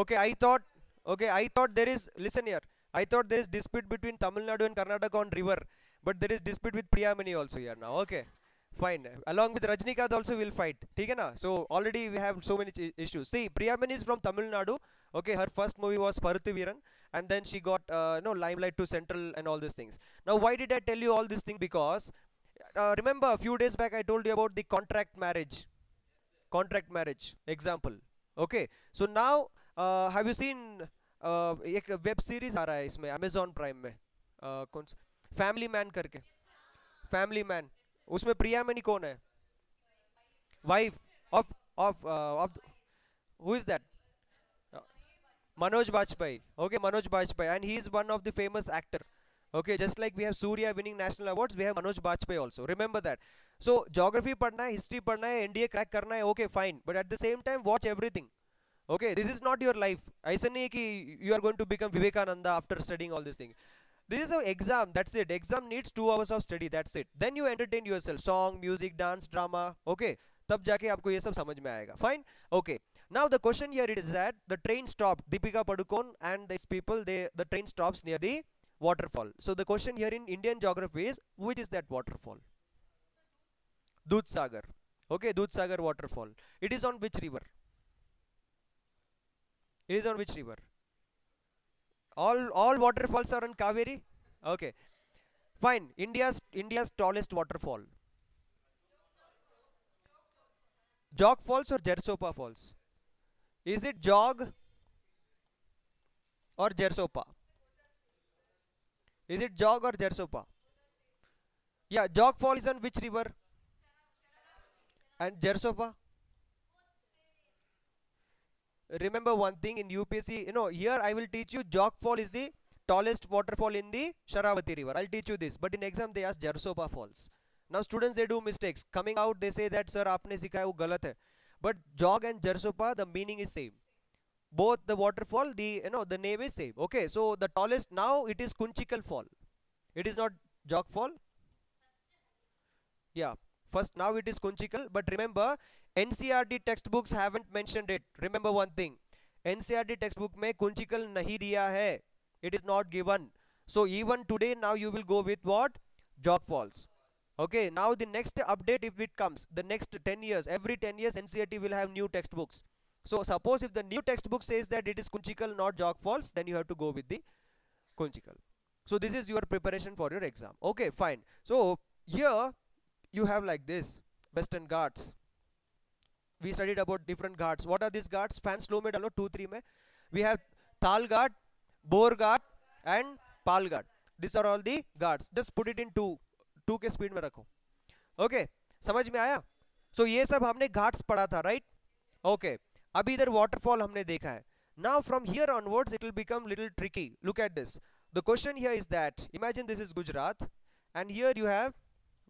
Okay, I thought. Okay, I thought there is. Listen here. I thought there is dispute between Tamil Nadu and Karnataka on river. But there is dispute with Priya Mani also here now. Okay, fine. Along with Rajnikant also will fight. Okay, na? So already we have so many issues. See, Priya Mani is from Tamil Nadu. Okay, her first movie was Paruthuveeran, and then she got uh, no limelight to Central and all these things. Now, why did I tell you all these things? Because uh, remember a few days back I told you about the contract marriage, contract marriage example. Okay, so now uh, have you seen एक web series आ रहा है इसमें Amazon Prime में, कौन सा, Family Man करके, Family Man, उसमें प्रिया मैनी कौन है, wife of of of who is that, Manoj Bajpayee. Okay, Manoj Bajpayee, and he is one of the famous actor. Okay, just like we have Surya winning national awards, we have Manoj Bajpayee also. Remember that. So geography padna hai, history padna hai, N D A crack karna hai. Okay, fine. But at the same time, watch everything. Okay, this is not your life. ऐसा नहीं कि you are going to become Vivekananda after studying all these things. This is an exam. That's it. Exam needs two hours of study. That's it. Then you entertain yourself. Song, music, dance, drama. Okay. तब जाके आपको ये सब समझ में आएगा. Fine. Okay. Now the question here it is that the train stopped. Deepika Padukone and these people, they the train stops near the waterfall. So the question here in Indian geography is, which is that waterfall? Dudh Sagar. Okay, Dudh Sagar waterfall. It is on which river? It is on which river? All all waterfalls are on Kaveri. Okay, fine. India's India's tallest waterfall. Jog Falls or Jersopa Falls? Is it Jog or Jersopa? Is it Jog or Jersopa? Yeah, Jog Falls is on which river? And Jersopa? Remember one thing in U P S C, you know, here I will teach you Jog Fall is the tallest waterfall in the Sharavati river. I'll teach you this, but in exam they ask Jersopa Falls. Now students, they do mistakes. Coming out, they say that sir, आपने सिखाया वो गलत है. But Jog and Jersopa, the meaning is same. Both the waterfall, the you know the name is same. Okay, so the tallest now it is Kunchikal Fall. It is not Jog Fall. Yeah, first now it is Kunchikal. But remember, N C R T textbooks haven't mentioned it. Remember one thing, N C R T textbook में Kunchikal नहीं दिया है. It is not given. So even today now you will go with what? Jog Falls. Okay, now the next update, if it comes, the next ten years, every ten years N C R T will have new textbooks. So suppose if the new textbook says that it is Kunchikal, not Jog Falls, then you have to go with the Kunchikal. So this is your preparation for your exam. Okay, fine. So here you have like this, Western Ghats. We studied about different Ghats. What are these Ghats? Fan slow mein dalo, two three mein. We have Thal Ghat, Bor Ghat and Pal Ghat. These are all the Ghats. Just put it in two. Two के speed में रखो. Okay okay, समझ में आया. सो so, ये सब हमने घाट्स पढ़ा था, राइट right? ओके okay, अभी इधर वाटरफॉल हमने देखा है. Now from here onwards it will become little tricky. Look at this. The question here is that imagine this is Gujarat and here you have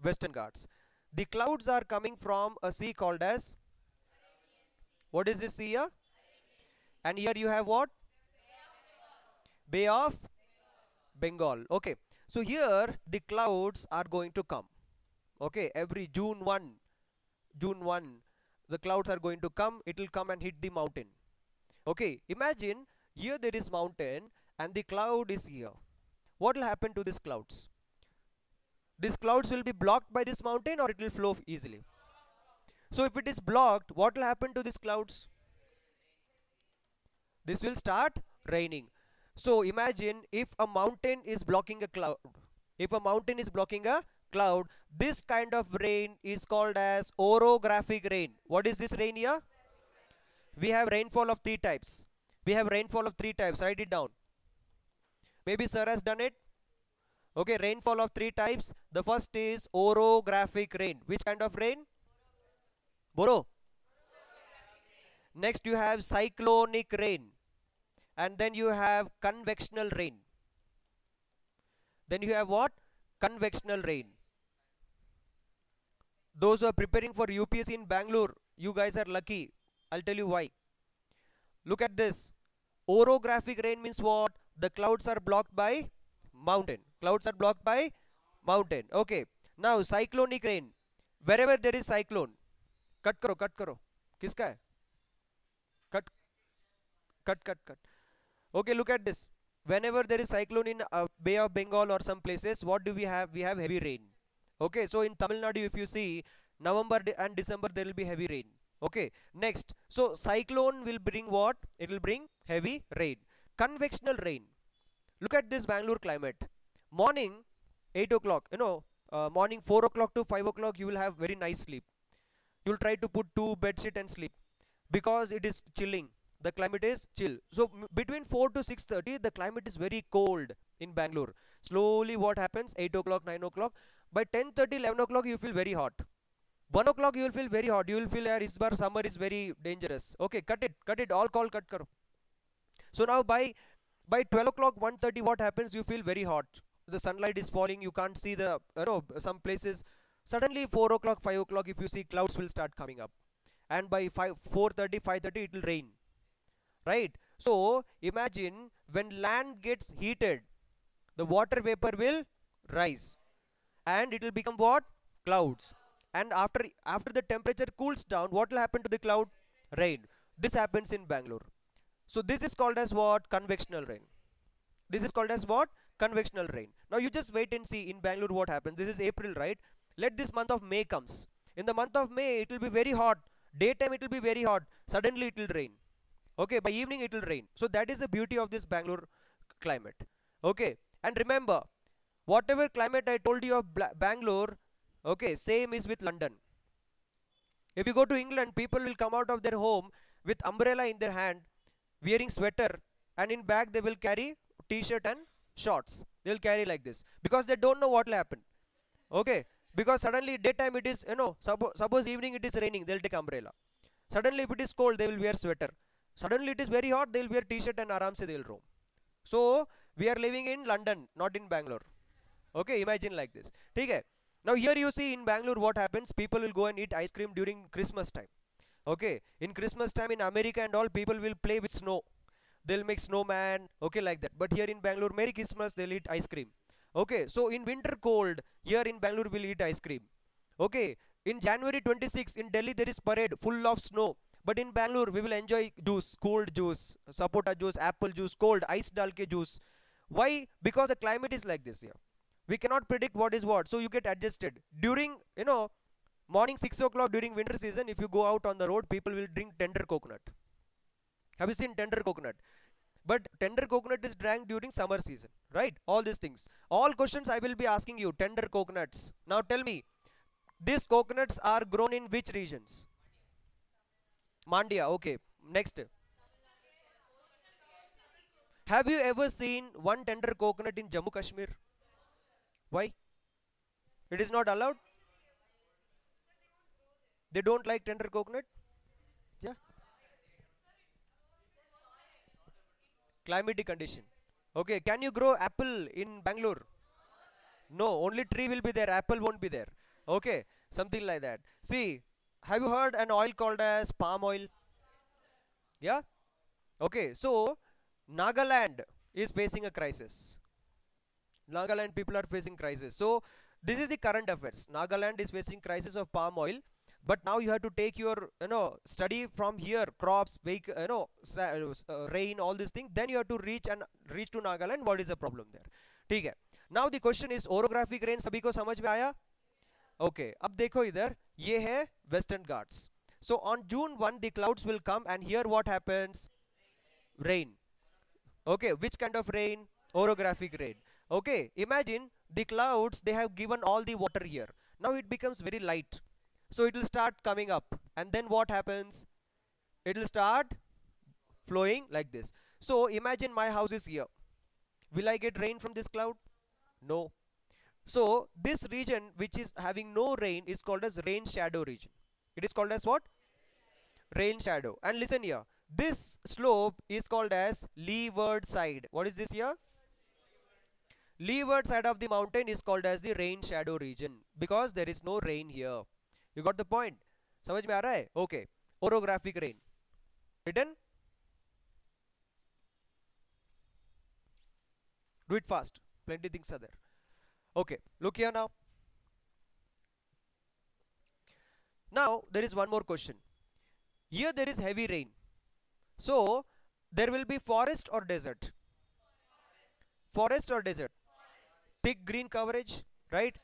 Western Ghats. The clouds are coming from a sea called as, what is this sea here? And here you have what? Bay of Bengal. Okay. So here the clouds are going to come. Okay, every June first, June first, the clouds are going to come. It will come and hit the mountain. Okay, imagine here there is mountain and the cloud is here. What will happen to these clouds? These clouds will be blocked by this mountain or it will flow easily. So if it is blocked, what will happen to these clouds? This will start raining. So imagine if a mountain is blocking a cloud, if a mountain is blocking a cloud, this kind of rain is called as orographic rain. What is this rain here? We have rainfall of three types. We have rainfall of three types. Write it down. Maybe sir has done it. Okay, rainfall of three types. The first is orographic rain. Which kind of rain? Boro. Next you have cyclonic rain. And then you have convectional rain. Then you have what? Convectional rain. Those who are preparing for U P S C in Bangalore, you guys are lucky. I'll tell you why. Look at this. Orographic rain means what? The clouds are blocked by mountain. Clouds are blocked by mountain. Okay. Now cyclonic rain. Wherever there is cyclone. Cut karo, cut karo. Kiska hai? Cut, cut, cut, cut. Okay, look at this. Whenever there is cyclone in uh, Bay of Bengal or some places, what do we have? We have heavy rain. Okay, so in Tamil Nadu, if you see, November and December, there will be heavy rain. Okay, next. So cyclone will bring what? It will bring heavy rain. Convectional rain. Look at this Bangalore climate. Morning, eight o'clock, you know, uh, morning four o'clock to five o'clock, you will have very nice sleep. You will try to put two bedsheet and sleep because it is chilling. the climate is chill. So between four to six thirty, the climate is very cold in Bangalore. Slowly what happens, eight o'clock, nine o'clock, by ten thirty, eleven o'clock, you feel very hot. one o'clock, you will feel very hot. You will feel, yeah, is bar summer is very dangerous. Okay, cut it, cut it, all call cut karo. So now by by twelve o'clock, one thirty, what happens, you feel very hot. The sunlight is falling, you can't see the, you know, some places. Suddenly four o'clock, five o'clock, if you see, clouds will start coming up. And by four thirty, five thirty, it will rain. Right? So imagine, when land gets heated, the water vapor will rise. And it will become what? Clouds. And after, after the temperature cools down, what will happen to the cloud? Rain. This happens in Bangalore. So this is called as what? Convectional rain. This is called as what? Convectional rain. Now you just wait and see in Bangalore what happens. This is April, right? Let this month of May comes. In the month of May, it will be very hot. Daytime, it will be very hot. Suddenly, it will rain. Okay, by evening, it will rain. So that is the beauty of this Bangalore climate. Okay, and remember, whatever climate I told you of Bangalore, okay, same is with London. If you go to England, people will come out of their home with umbrella in their hand, wearing sweater, and in back they will carry t-shirt and shorts. They will carry like this because they don't know what will happen. Okay, because suddenly daytime it is, you know, suppo suppose evening it is raining, they will take umbrella. Suddenly if it is cold, they will wear sweater. Suddenly it is very hot, they will wear t-shirt and aram se they will roam. So we are living in London, not in Bangalore. Okay, imagine like this. Okay. Now here you see in Bangalore what happens, people will go and eat ice cream during Christmas time. Okay, in Christmas time in America and all, people will play with snow. They'll make snowman, okay, like that. But here in Bangalore, Merry Christmas, they'll eat ice cream. Okay, so in winter cold, here in Bangalore we'll eat ice cream. Okay, in January twenty-sixth in Delhi there is parade full of snow. But in Bangalore we will enjoy juice, cold juice, sapota juice, apple juice, cold, ice dalke juice. Why? Because the climate is like this here. We cannot predict what is what, so you get adjusted. During, you know, morning six o'clock during winter season, if you go out on the road, people will drink tender coconut. Have you seen tender coconut? But tender coconut is drank during summer season, right? All these things. All questions I will be asking you, tender coconuts. Now tell me, these coconuts are grown in which regions? Mandya, okay. Next. Have you ever seen one tender coconut in Jammu Kashmir? Why? It is not allowed? They don't like tender coconut? Yeah. Climatic condition. Okay, can you grow apple in Bangalore? No, only tree will be there, apple won't be there. Okay, something like that. See, have you heard an oil called as palm oil? Yeah? Okay, so Nagaland is facing a crisis. Nagaland people are facing crisis. So this is the current affairs. Nagaland is facing crisis of palm oil. But now you have to take your, you know, study from here, crops, wake, you know, uh, rain, all these things. Then you have to reach and reach to Nagaland. What is the problem there? ठीक है. Now the question is, orographic rain सभी को समझ में आया? Okay. अब देखो इधर, ये है Western Ghats. So on June first the clouds will come and here what happens? Rain. Okay. Which kind of rain? Orographic rain. Okay, imagine the clouds, they have given all the water here. Now it becomes very light. So it will start coming up. And then what happens? It will start flowing like this. So imagine my house is here. Will I get rain from this cloud? No. So this region which is having no rain is called as rain shadow region. It is called as what? Rain shadow. And listen here. This slope is called as leeward side. What is this here? Leeward side of the mountain is called as the rain shadow region because there is no rain here. You got the point? Samajh mein aa raha hai? Okay. Orographic rain. Written? Do it fast. Plenty things are there. Okay. Look here now. Now there is one more question. Here there is heavy rain. So there will be forest or desert? Forest or desert? Thick green coverage, right?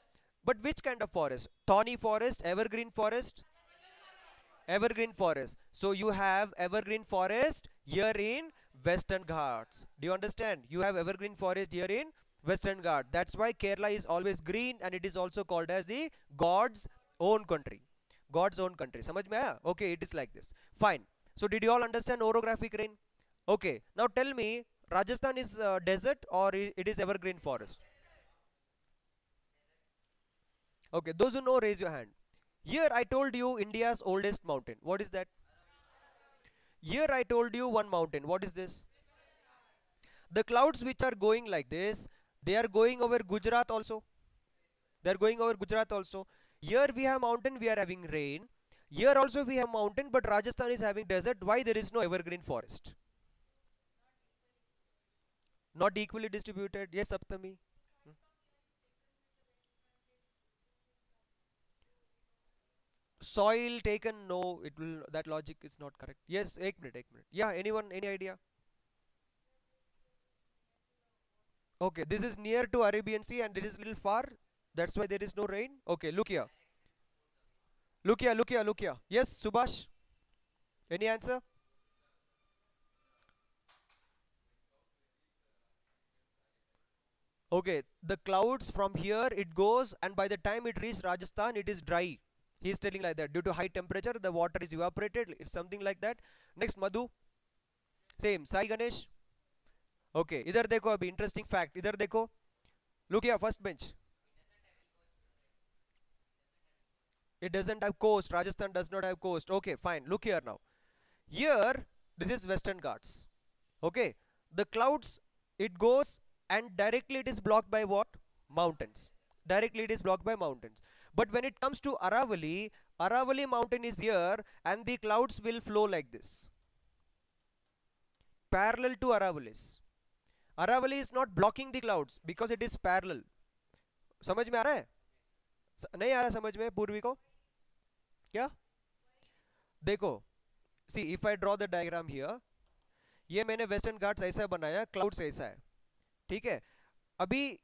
But which kind of forest? Thorny forest, evergreen forest? Evergreen forest. So you have evergreen forest here in Western Ghats. Do you understand? You have evergreen forest here in Western Ghats. That's why Kerala is always green and it is also called as the God's own country. God's own country. Samajh mein aaya? Okay, it is like this. Fine. So did you all understand orographic rain? Okay, now tell me, Rajasthan is uh, desert or it is evergreen forest? Okay, those who know, raise your hand. Here I told you India's oldest mountain. What is that? Here I told you one mountain. What is this? The clouds which are going like this, they are going over Gujarat also. They are going over Gujarat also. Here we have mountain, we are having rain. Here also we have mountain, but Rajasthan is having desert. Why there is no evergreen forest? Not equally distributed. Yes, Saptami. Hmm. Soil taken, no, it will, that logic is not correct. Yes, eight minute, eight minute. Yeah, anyone, any idea? Okay, this is near to Arabian Sea and it is little far. That's why there is no rain. Okay, look here. Look here, look here, look here. Yes, Subhash. Any answer? Okay, the clouds from here, it goes and by the time it reaches Rajasthan, it is dry. He is telling like that. Due to high temperature, the water is evaporated. It's something like that. Next, Madhu. Same. Sai Ganesh. Okay, idhar dekho abhi. Interesting fact. Idhar dekho. Look here, first bench. It doesn't have coast. Rajasthan does not have coast. Okay, fine. Look here now. Here, this is Western Ghats. Okay, the clouds, it goes. And directly it is blocked by what? Mountains. Directly it is blocked by mountains. But when it comes to Aravalli, Aravalli mountain is here and the clouds will flow like this. Parallel to Aravallis. Aravalli is not blocking the clouds because it is parallel. Samajh mein aa raha hai? Nahi aa raha samajh mein Purvi ko? Yeah? Dekho. See, if I draw the diagram here, ye maine Western Ghats aisa banaya, clouds aisa hai. ठीक है, अभी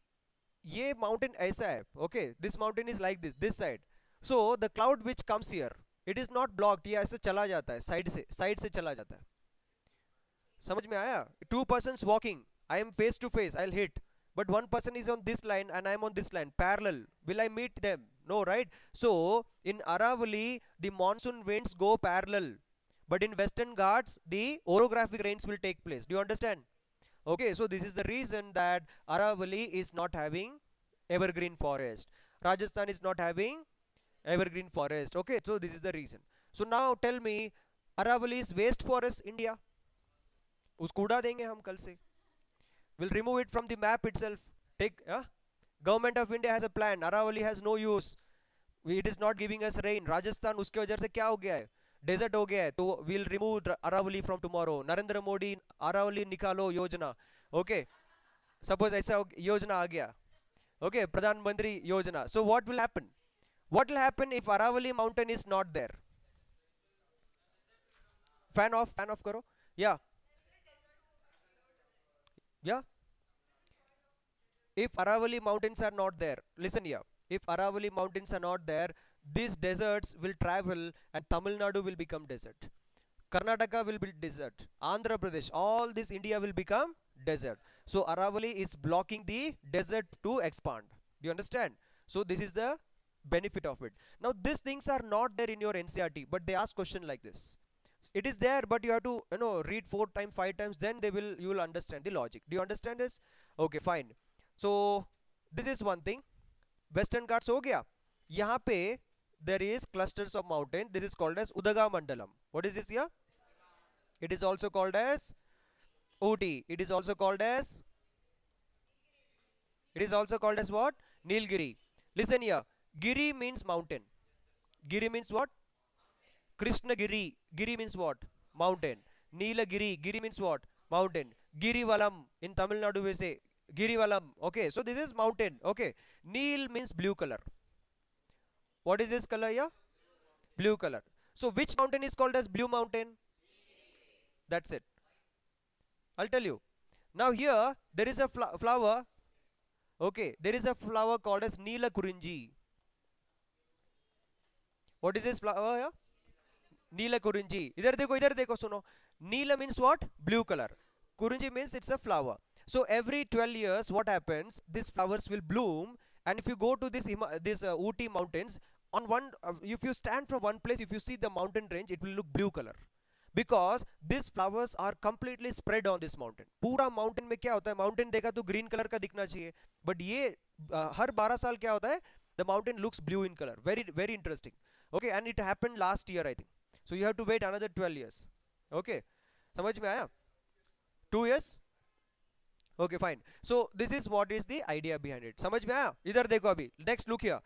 ये mountain ऐसा है, okay, this mountain is like this, this side, so the cloud which comes here, it is not blocked, ये ऐसे चला जाता है, side से, side से चला जाता है, समझ में आया? Two persons walking, I am face to face, I'll hit, but one person is on this line and I am on this line, parallel, will I meet them? No, right? So in Aravalli, the monsoon winds go parallel, but in Western Ghats, the orographic rains will take place. Do you understand? Okay, so this is the reason that Aravalli is not having evergreen forest. Rajasthan is not having evergreen forest. Okay, so this is the reason. So now tell me, Aravalli is waste forest, India. Usko uda denge hum kal se. We'll remove it from the map itself. Take, uh, Government of India has a plan. Aravalli has no use. It is not giving us rain. Rajasthan, uske wajah se kya ho gaya hai? Desert ho gaya hai, so we'll remove Aravalli from tomorrow. Narendra Modi, Aravalli Nikalo Yojana. Okay, suppose aisa Yojana aa gaya. Okay, Pradhan Mantri Yojana. So what will happen? What will happen if Aravalli mountain is not there? Fan off, fan off karo. Yeah. Yeah. If Aravalli mountains are not there, listen here. If Aravalli mountains are not there, these deserts will travel and Tamil Nadu will become desert. Karnataka will be desert. Andhra Pradesh, all this India will become desert. So Aravalli is blocking the desert to expand. Do you understand? So this is the benefit of it. Now these things are not there in your N C R T, but they ask question like this. It is there, but you have to, you know, read four times, five times, then they will, you will understand the logic. Do you understand this? Okay, fine. So this is one thing. Western Ghats ho gaya. Yahan pe there is clusters of mountain. This is called as Udaga Mandalam. What is this here? It is also called as Ooty. It is also called as. It is also called as what? Nilgiri. Listen here. Giri means mountain. Giri means what? Krishna Giri. Giri means what? Mountain. Nilagiri. Giri means what? Mountain. Girivalam. In Tamil Nadu we say Girivalam. Okay. So this is mountain. Okay. Nil means blue color. What is this color here? Blue color. So which mountain is called as blue mountain? That's it. I'll tell you. Now here there is a fl flower. Okay, there is a flower called as Neela Kurinji. What is this flower here? Neela Kurinji. Idhar dekho, idhar dekho, suno. Neela means what? Blue color. Kurinji means it's a flower. So every twelve years, what happens? These flowers will bloom. And if you go to this this uh, Ooty mountains, on one, uh, if you stand from one place, if you see the mountain range, it will look blue color because these flowers are completely spread on this mountain. पूरा mountain में क्या होता है, mountain देखा तो green color का दिखना चाहिए, but ये uh, हर बारह साल क्या होता है, the mountain looks blue in color. Very very interesting. Okay, and it happened last year I think. So you have to wait another twelve years. Okay, समझ में आया? Two years. Okay, fine. So this is what is the idea behind it. समझ में आया? इधर देखो अभी. Next, look here.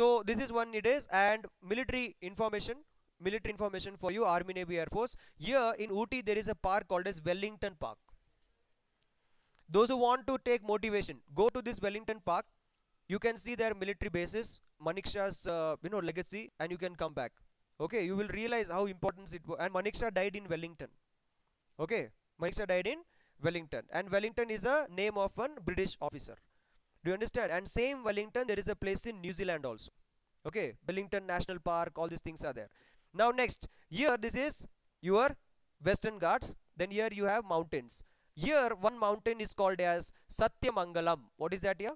So this is one it is, and military information. Military information for you, Army, Navy, Air Force. Here in Ooty there is a park called as Wellington Park. Those who want to take motivation, go to this Wellington Park. You can see their military bases, Maneksha's uh, you know legacy, and you can come back. Okay, you will realize how important it was. And Maneksha died in Wellington. Okay, Maneksha died in Wellington, and Wellington is a name of one British officer. Do you understand? And same Wellington, there is a place in New Zealand also. Okay, Wellington National Park, all these things are there. Now next, here this is your Western Ghats. Then here you have mountains. Here one mountain is called as Satyamangalam. What is that here?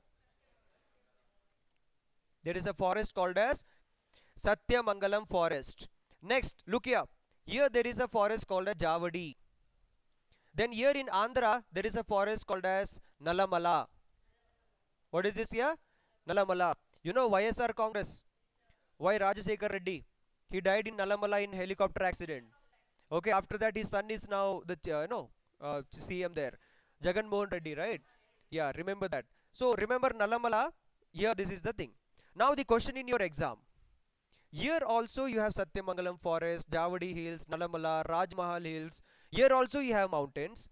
There is a forest called as Satyamangalam forest. Next, look here. Here there is a forest called as Javadi. Then here in Andhra, there is a forest called as Nalamala. What is this here? Nalamala. You know Y S R Congress. Why Rajasekhar Reddy? He died in Nalamala in helicopter accident. Okay, after that his son is now the uh, no uh, C M there, Jagan Mohan Reddy, right? Yeah, remember that. So remember Nalamala. Here this is the thing. Now the question in your exam. Here also you have Satyamangalam forest, Javadi hills, Nalamala, Rajmahal hills. Here also you have mountains.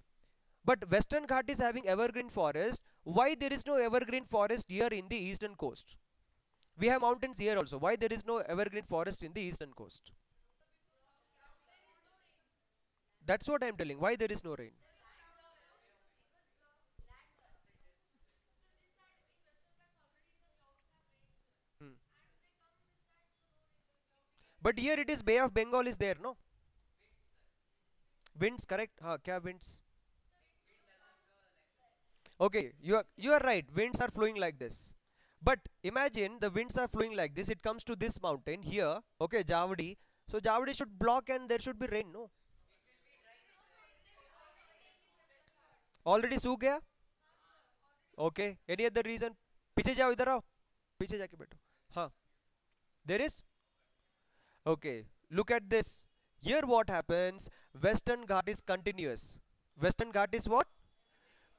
But Western Ghat is having evergreen forest. Why there is no evergreen forest here in the eastern coast? We have mountains here also. Why there is no evergreen forest in the eastern coast? That's what I'm telling. Why there is no rain? Hmm. But here it is Bay of Bengal is there, no? Winds, correct? Ha, kya winds? Okay, you are, you are right. Winds are flowing like this. But imagine the winds are flowing like this. It comes to this mountain here. Okay, Javadi. So Javadi should block and there should be rain, no? Already सूख गया? Okay. Any other reason? पीछे जाओ, इधर आओ. पीछे जाके बैठो. हाँ. There is? Okay. Look at this. Here what happens? Western Ghat is continuous. Western Ghat is what?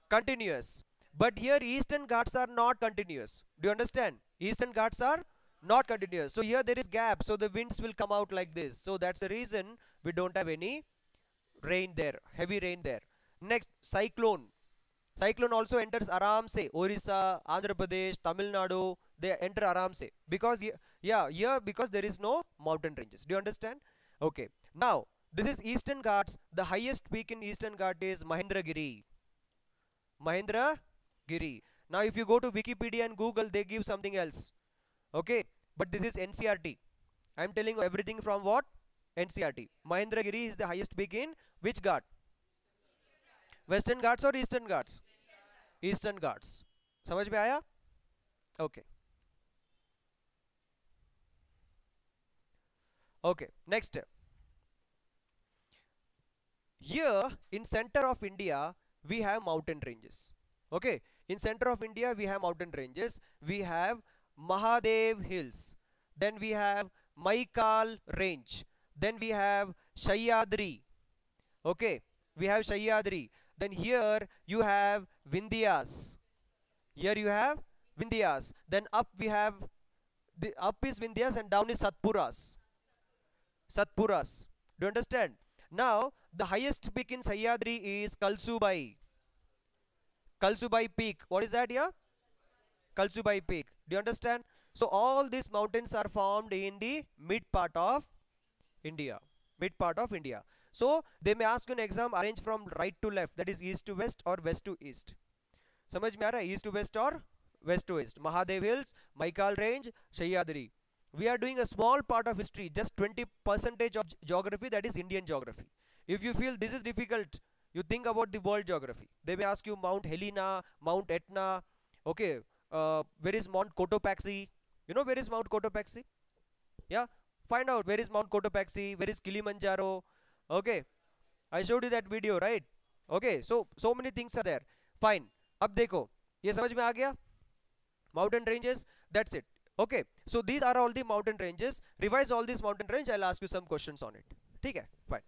Continuous. But here Eastern Ghats are not continuous. Do you understand? Eastern Ghats are not continuous. So here there is gap. So the winds will come out like this. So that's the reason we don't have any rain there. Heavy rain there. Next, cyclone. Cyclone also enters Aram se. Orissa, Andhra Pradesh, Tamil Nadu. They enter Aram se. Because, yeah, here because there is no mountain ranges. Do you understand? Okay. Now, this is Eastern Ghats. The highest peak in Eastern Ghat is Mahendragiri. Mahendra Giri. Now if you go to Wikipedia and Google, they give something else. Okay, but this is N C R T. I am telling you everything from what? N C R T. Mahendra Giri is the highest peak in which Ghat? Western Ghats or Eastern Ghats? Eastern Ghats. Samajh mein aaya? Okay. Okay, next step. Here in center of India, we have mountain ranges. Okay, in center of India we have mountain ranges. We have Mahadev Hills. Then we have Maikal Range. Then we have Sahyadri. Okay, we have Sahyadri. Then here you have Vindhyas. Here you have Vindhyas. Then up we have, the up is Vindhyas and down is Satpuras. Satpuras. Do you understand? Now, the highest peak in Sahyadri is Kalsubai. Kalsubai peak. What is that here? Kalsubai peak. Do you understand? So, all these mountains are formed in the mid part of India. Mid part of India. So, they may ask you an exam, arrange from right to left. That is east to west or west to east. Samajh mein aa raha hai? East to west or west to east. Mahadev Hills, Maikal Range, Sahyadri. We are doing a small part of history, just twenty percent of geography, that is Indian geography. If you feel this is difficult, you think about the world geography. They may ask you Mount Helena, Mount Etna, okay, uh, where is Mount Cotopaxi? You know where is Mount Cotopaxi? Yeah, find out where is Mount Cotopaxi, where is Kilimanjaro, Okay, I showed you that video, right? Okay, so so many things are there. Fine. अब देखो, ये समझ में आ गया? Mountain ranges. That's it. Okay. So these are all the mountain ranges. Revise all these mountain range. I'll ask you some questions on it. ठीक है? Fine.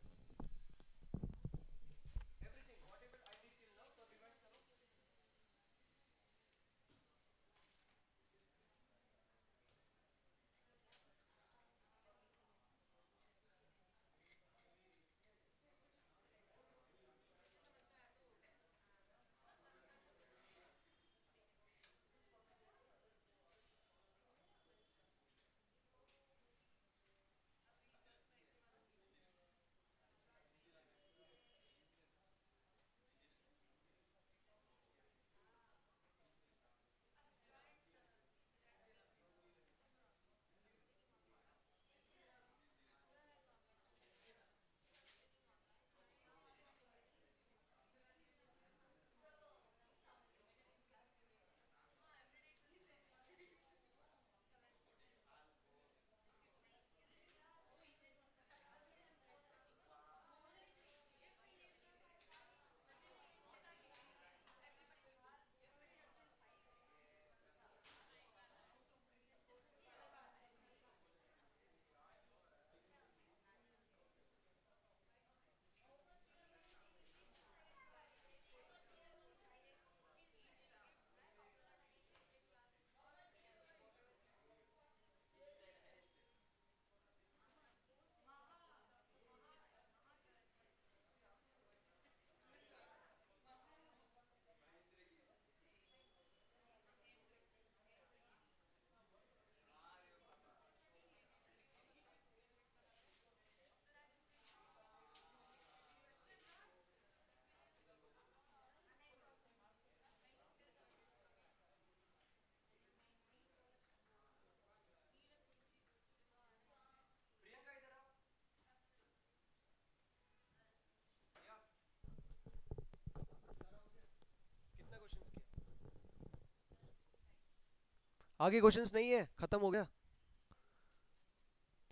आगे questions नहीं है, खत्म हो गया?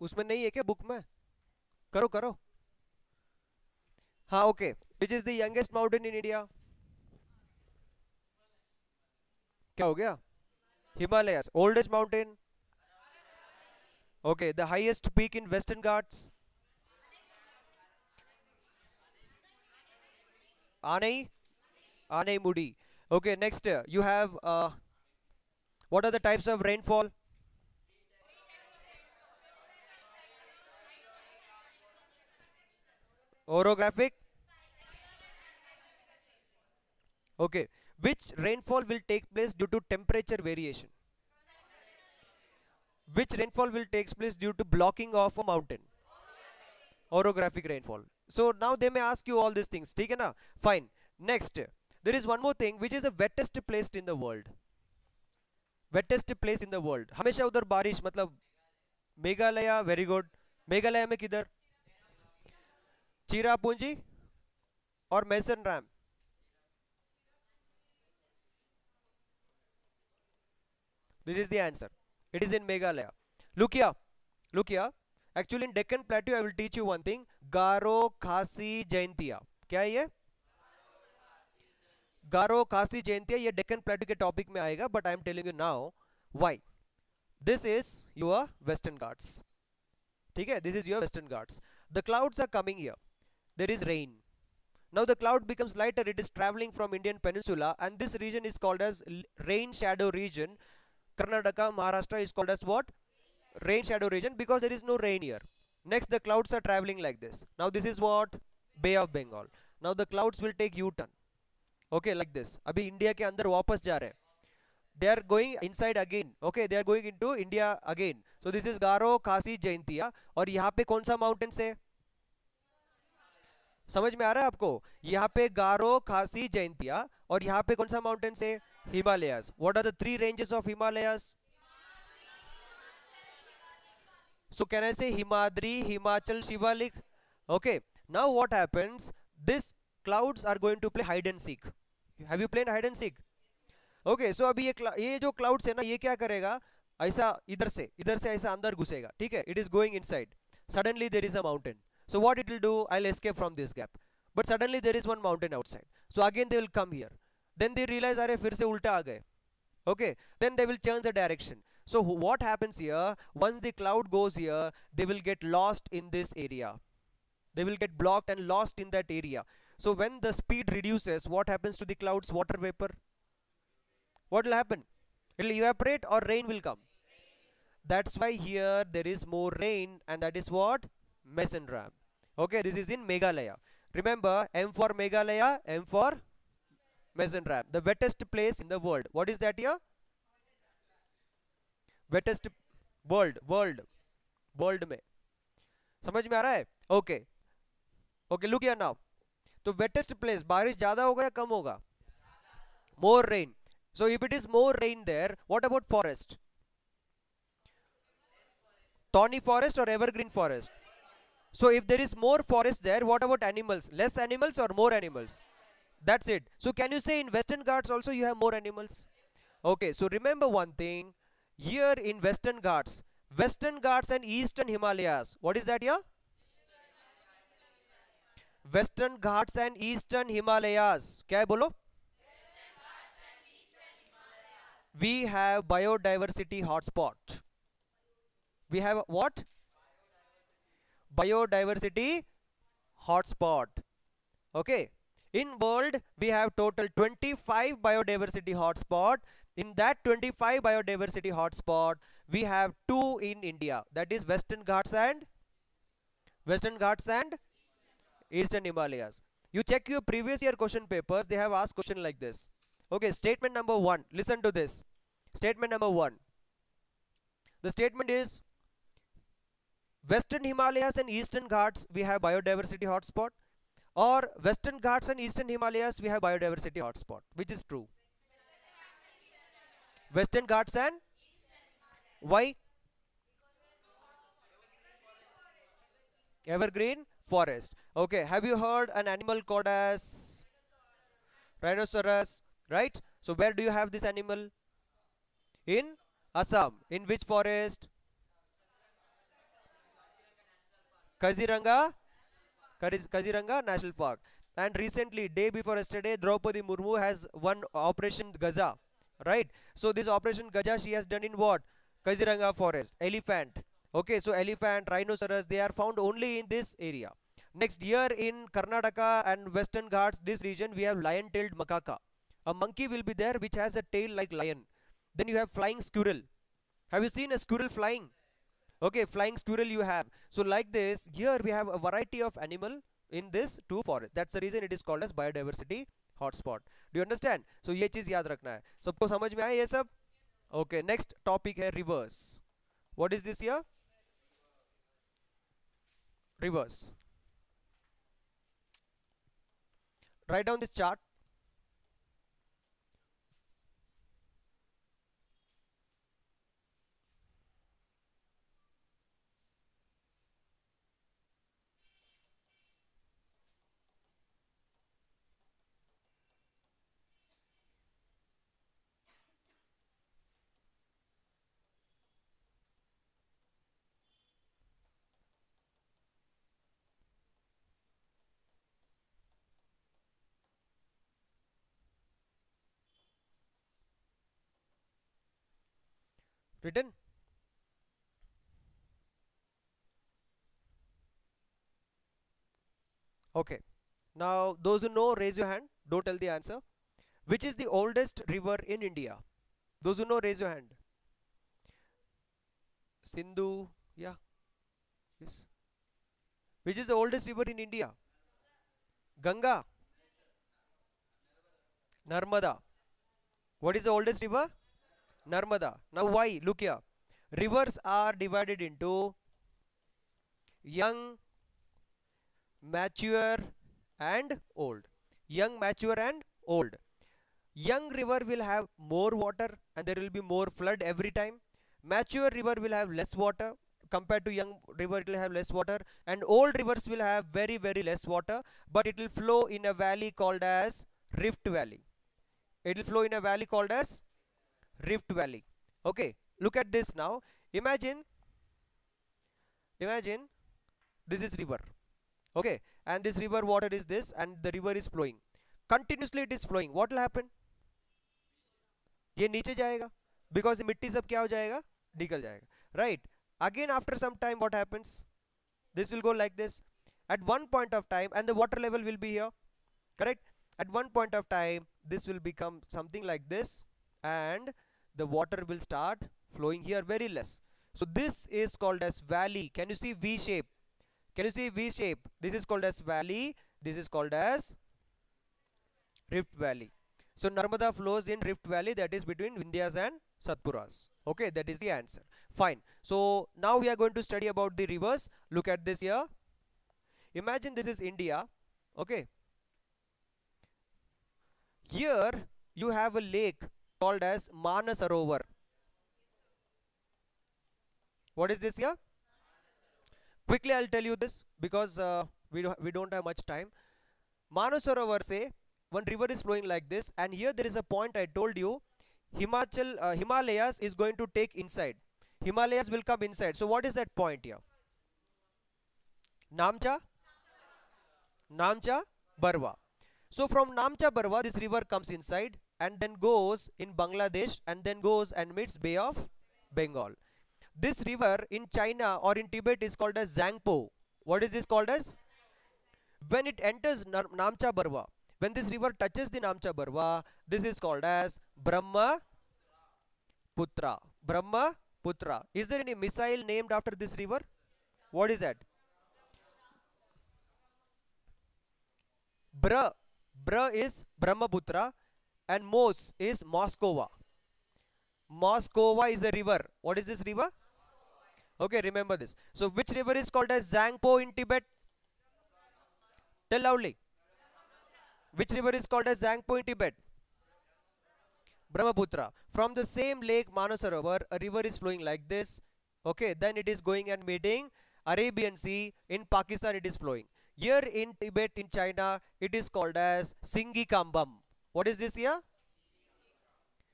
उसमें नहीं है क्या बुक में? करो करो। हाँ okay. Which is the youngest mountain in India? क्या हो गया? Himalayas. Oldest mountain? Okay. The highest peak in Western Ghats? Anai? Anai Mudi. Okay. Next, uh, you have. Uh, What are the types of rainfall? Orographic? Okay. Which rainfall will take place due to temperature variation? Which rainfall will take place due to blocking of a mountain? Orographic rainfall. So now they may ask you all these things. ठीक है ना? Fine. Next, there is one more thing, which is the wettest place in the world. Wettest place in the world. हमेशा उधर बारिश, मतलब Meghalaya. very good. Meghalaya में किधर? चिरापूंजी और Mawsynram. This is the answer. It is in Meghalaya. Look here, look here. Actually in Deccan Plateau, I will teach you one thing. Garo Khasi Jayantiya. क्या है ये? Garo Khasi Jayantiya, ये Deccan Plateau के topic में आएगा, but I am telling you now why. This is your Western Ghats. ठीक है, this is your Western Ghats. The clouds are coming here. There is rain. Now the cloud becomes lighter. It is traveling from Indian Peninsula, and this region is called as rain shadow region. Karnataka, Maharashtra is called as what? Rain shadow region, because there is no rain here. Next, the clouds are traveling like this. Now this is what? Bay of Bengal. Now the clouds will take U-turn. Okay, like this. अभी India के अंदर वापस जा रहे हैं. They are going inside again. Okay, they are going into India again. So this is Garo Khasi Jayantiya. और यहाँ पे कौन सा mountain से? समझ में आ रहा है आपको? यहाँ पे Garo Khasi Jayantiya और यहाँ पे कौन सा mountain से? Himalayas. What are the three ranges of Himalayas? So can I say Himadri, Himachal, Shivalik? Okay. Now what happens? This clouds are going to play hide and seek. Have you played hide and seek? Okay, so अभी ये ये जो clouds है ना, ये क्या करेगा? ऐसा इधर से, इधर से ऐसा अंदर घुसेगा. ठीक है? It is going inside. Suddenly there is a mountain. So what it will do, I'll escape from this gap. But suddenly there is one mountain outside. So again they will come here. Then they realize, arey, fir se ulta aa gaye. Okay, then they will change the direction. So what happens here, once the cloud goes here, they will get lost in this area. They will get blocked and lost in that area. So when the speed reduces, what happens to the clouds, water vapor? What will happen? It will evaporate or rain will come. That's why here there is more rain, and that is what? Mesenram. Okay, this is in Meghalaya. Remember, M for Meghalaya, M for Mesenram. The wettest place in the world. What is that here? Wettest world, world, world mein. Samajh mein aa raha hai? Okay. Okay, look here now. So wettest place, बारिश ज़्यादा होगा या कम होगा? More rain. So if it is more rain there, what about forest? Thorny forest or evergreen forest? So if there is more forest there, what about animals? Less animals or more animals? That's it. So can you say in Western Ghats also you have more animals? Okay, so remember one thing. Here in Western Ghats, Western Ghats and Eastern Himalayas. What is that here? Western Ghats and Eastern Himalayas. Kya hai bolo? We have biodiversity hotspot. We have what? Biodiversity hotspot. Okay. In world, we have total twenty-five biodiversity hotspot. In that twenty-five biodiversity hotspot, we have two in India. That is Western Ghats and Western Ghats and Eastern Himalayas. You check your previous year question papers, they have asked question like this. Okay, statement number one. Listen to this. Statement number one. The statement is, Western Himalayas and Eastern Ghats, we have biodiversity hotspot. Or Western Ghats and Eastern Himalayas, we have biodiversity hotspot. Which is true? Western Ghats and? Why? Evergreen forest. Okay, have you heard an animal called as rhinoceros, right? So where do you have this animal? In Assam. In which forest? Kaziranga, Kaziranga National Park. And recently, day before yesterday, Draupadi Murmu has won Operation Gaza, right? So this Operation Gaza she has done in what? Kaziranga forest, elephant. Okay, so elephant, rhinoceros, they are found only in this area. Next year in Karnataka and Western Ghats, this region, we have lion-tailed macaca. A monkey will be there which has a tail like lion. Then you have flying squirrel. Have you seen a squirrel flying? Okay, flying squirrel you have. So like this, here we have a variety of animal in this two forests. That's the reason it is called as biodiversity hotspot. Do you understand? So ye cheez yaad rakhna hai. Sabko samajh mein aaya ye sab? Okay, next topic hai rivers. What is this here? Rivers. Write down this chart. Written? Okay. Now, those who know, raise your hand. Don't tell the answer. Which is the oldest river in India? Those who know, raise your hand. Sindhu, yeah. Yes. Which is the oldest river in India? Ganga. Narmada. What is the oldest river? Narmada. Now why? Look here. Rivers are divided into young, mature and old. Young, mature and old. Young river will have more water and there will be more flood every time. Mature river will have less water compared to young river, it will have less water. And old rivers will have very, very less water, but it will flow in a valley called as Rift Valley. It will flow in a valley called as Rift Valley. Okay, look at this now. Imagine, imagine this is river. okay, and this river water is this, and the river is flowing continuously, it is flowing. What will happen? ये नीचे जाएगा because मिट्टी सब क्या हो जाएगा, निकल जाएगा, right? Again after some time what happens? This will go like this at one point of time, and the water level will be here, correct? At one point of time this will become something like this, and the water will start flowing here very less. So this is called as valley. Can you see V shape? Can you see V shape? This is called as valley. This is called as Rift Valley. So Narmada flows in Rift Valley, that is between Vindhyas and Satpuras. Okay, that is the answer. Fine. So now we are going to study about the rivers. Look at this here. Imagine this is India. Okay. Here you have a lake called as Manasarovar. What is this here? Quickly I'll tell you this because uh, we do, we don't have much time. Manasarovar se one river is flowing like this, and here there is a point I told you. Himachal uh, Himalayas is going to take inside. Himalayas will come inside. So what is that point here? Namcha, Namcha Barwa. So from Namcha Barwa this river comes inside and then goes in Bangladesh and then goes and meets Bay of Bengal. This river in China or in Tibet is called as Zangpo. What is this called as? When it enters Namcha Barwa, when this river touches the Namcha Barwa, this is called as Brahmaputra. Brahmaputra. Is there any missile named after this river? What is that? Bra. Bra is Brahmaputra and Mos is Moskova. Moskova is a river. What is this river? Okay, remember this. So which river is called as Zangpo in Tibet? Tell loudly. Which river is called as Zangpo in Tibet? Brahmaputra. From the same lake Manasarovar, a river is flowing like this. Okay, then it is going and meeting Arabian Sea. In Pakistan, it is flowing. Here in Tibet, in China, it is called as Singikambam. What is this here?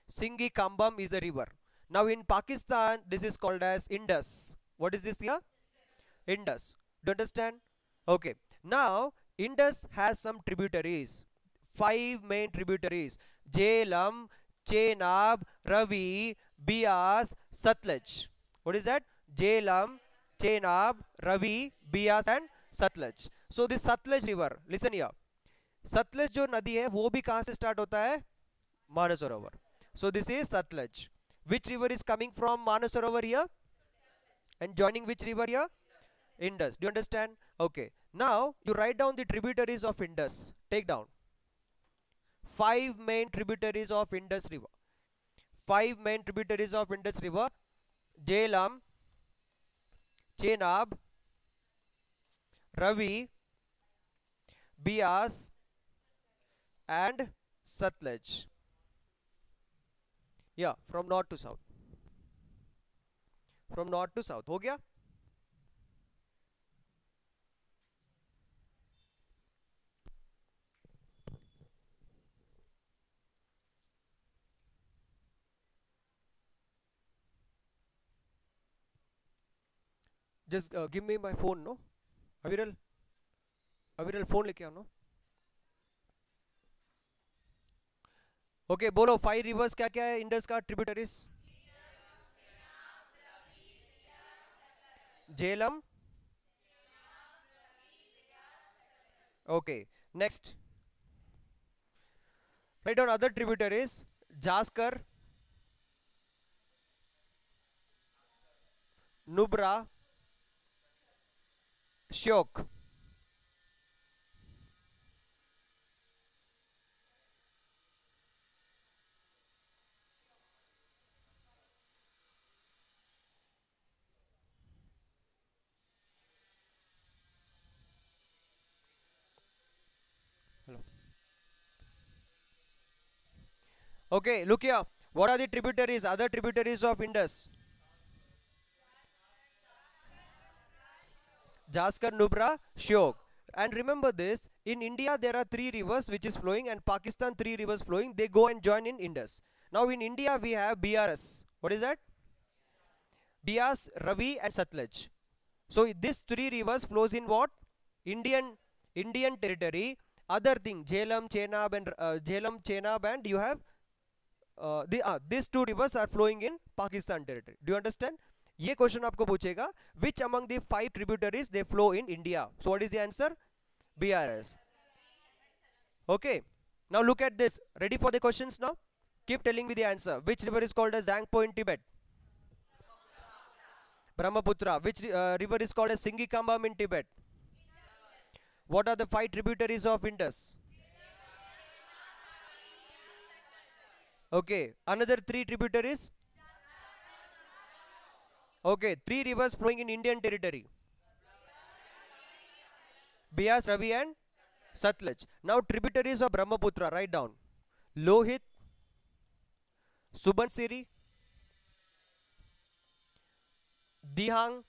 Singikambam is a river. Now in Pakistan, this is called as Indus. What is this here? Indus. Do you understand? Okay. Now, Indus has some tributaries, five main tributaries: Jhelum, Chenab, Ravi, Bias, Satluj. What is that? Jhelum, Chenab, Ravi, Bias and Satluj. So this Satluj river, listen here. Satluj जो नदी है वो भी कहाँ से start होता है? Manasarovar. So this is Satluj. Which river is coming from Manasarovar here? And joining which river here? Indus. Do you understand? Okay. Now you write down the tributaries of Indus. Take down. Five main tributaries of Indus river. Five main tributaries of Indus river. Jhelum, Chenab, Ravi, Bias, and Satluj. Yeah, from north to south. From north to south. हो गया? Just uh, give me my phone, no? Aviral, Aviral phone लेके आओ, no? Okay, बोलो five rivers क्या क्या है Indus का tributaries? Jhelum. Okay, next. Write down other tributaries. Jaskar, Nubra, Shyok. Okay, look here. What are the tributaries, other tributaries of Indus? Jaskar, Nubra, Shyok. And remember this, in India there are three rivers which is flowing, and Pakistan three rivers flowing. They go and join in Indus. Now in India we have B R S. What is that? Bias, Ravi and Satluj. So this three rivers flows in what? Indian Indian territory, other thing Jhelum, Chenab and uh, Jhelum, Chenab and you have uh, the uh, these two rivers are flowing in Pakistan territory. Do you understand? ये question आपको पूछेगा which among the five tributaries they flow in India. So what is the answer? B R S. Okay. Now look at this. Ready for the questions now? Keep telling me the answer. Which river is called as Zangpo in Tibet? Brahmaputra. Which uh, river is called as Singikambam in Tibet? What are the five tributaries of Indus? Okay. Another three tributaries? Okay, three rivers flowing in Indian territory. Bias, Ravi and Satluj. Now tributaries of Brahmaputra, write down. Lohit, Subansiri, Dihang,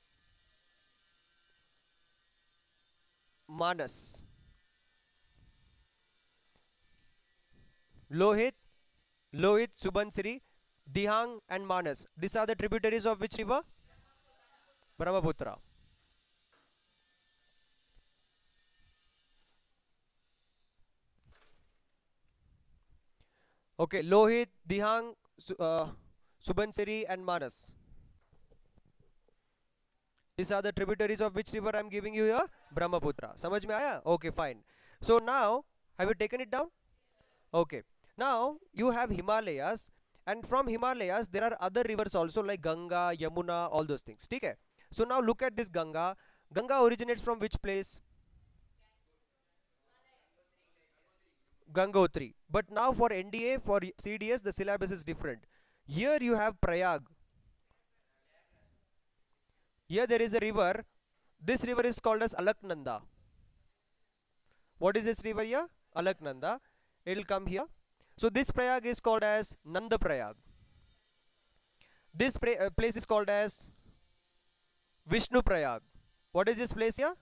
Manas. Lohit, Lohit, Subansiri, Dihang and Manas. These are the tributaries of which river? Brahmaputra. Okay, Lohit, Dihang, uh, Subansiri and Manas. These are the tributaries of which river I am giving you here? Brahmaputra. Samajh mein aaya? Okay, fine. So now, have you taken it down? Okay. Now, you have Himalayas, and from Himalayas, there are other rivers also like Ganga, Yamuna, all those things. Okay? So now look at this Ganga. Ganga originates from which place? Gangotri. But now for N D A, for C D S, the syllabus is different. Here you have Prayag. Here there is a river. This river is called as Alaknanda. What is this river here? Alaknanda. It will come here. So this Prayag is called as Nanda Prayag. This pra uh, place is called as Vishnu Prayag. What is this place here?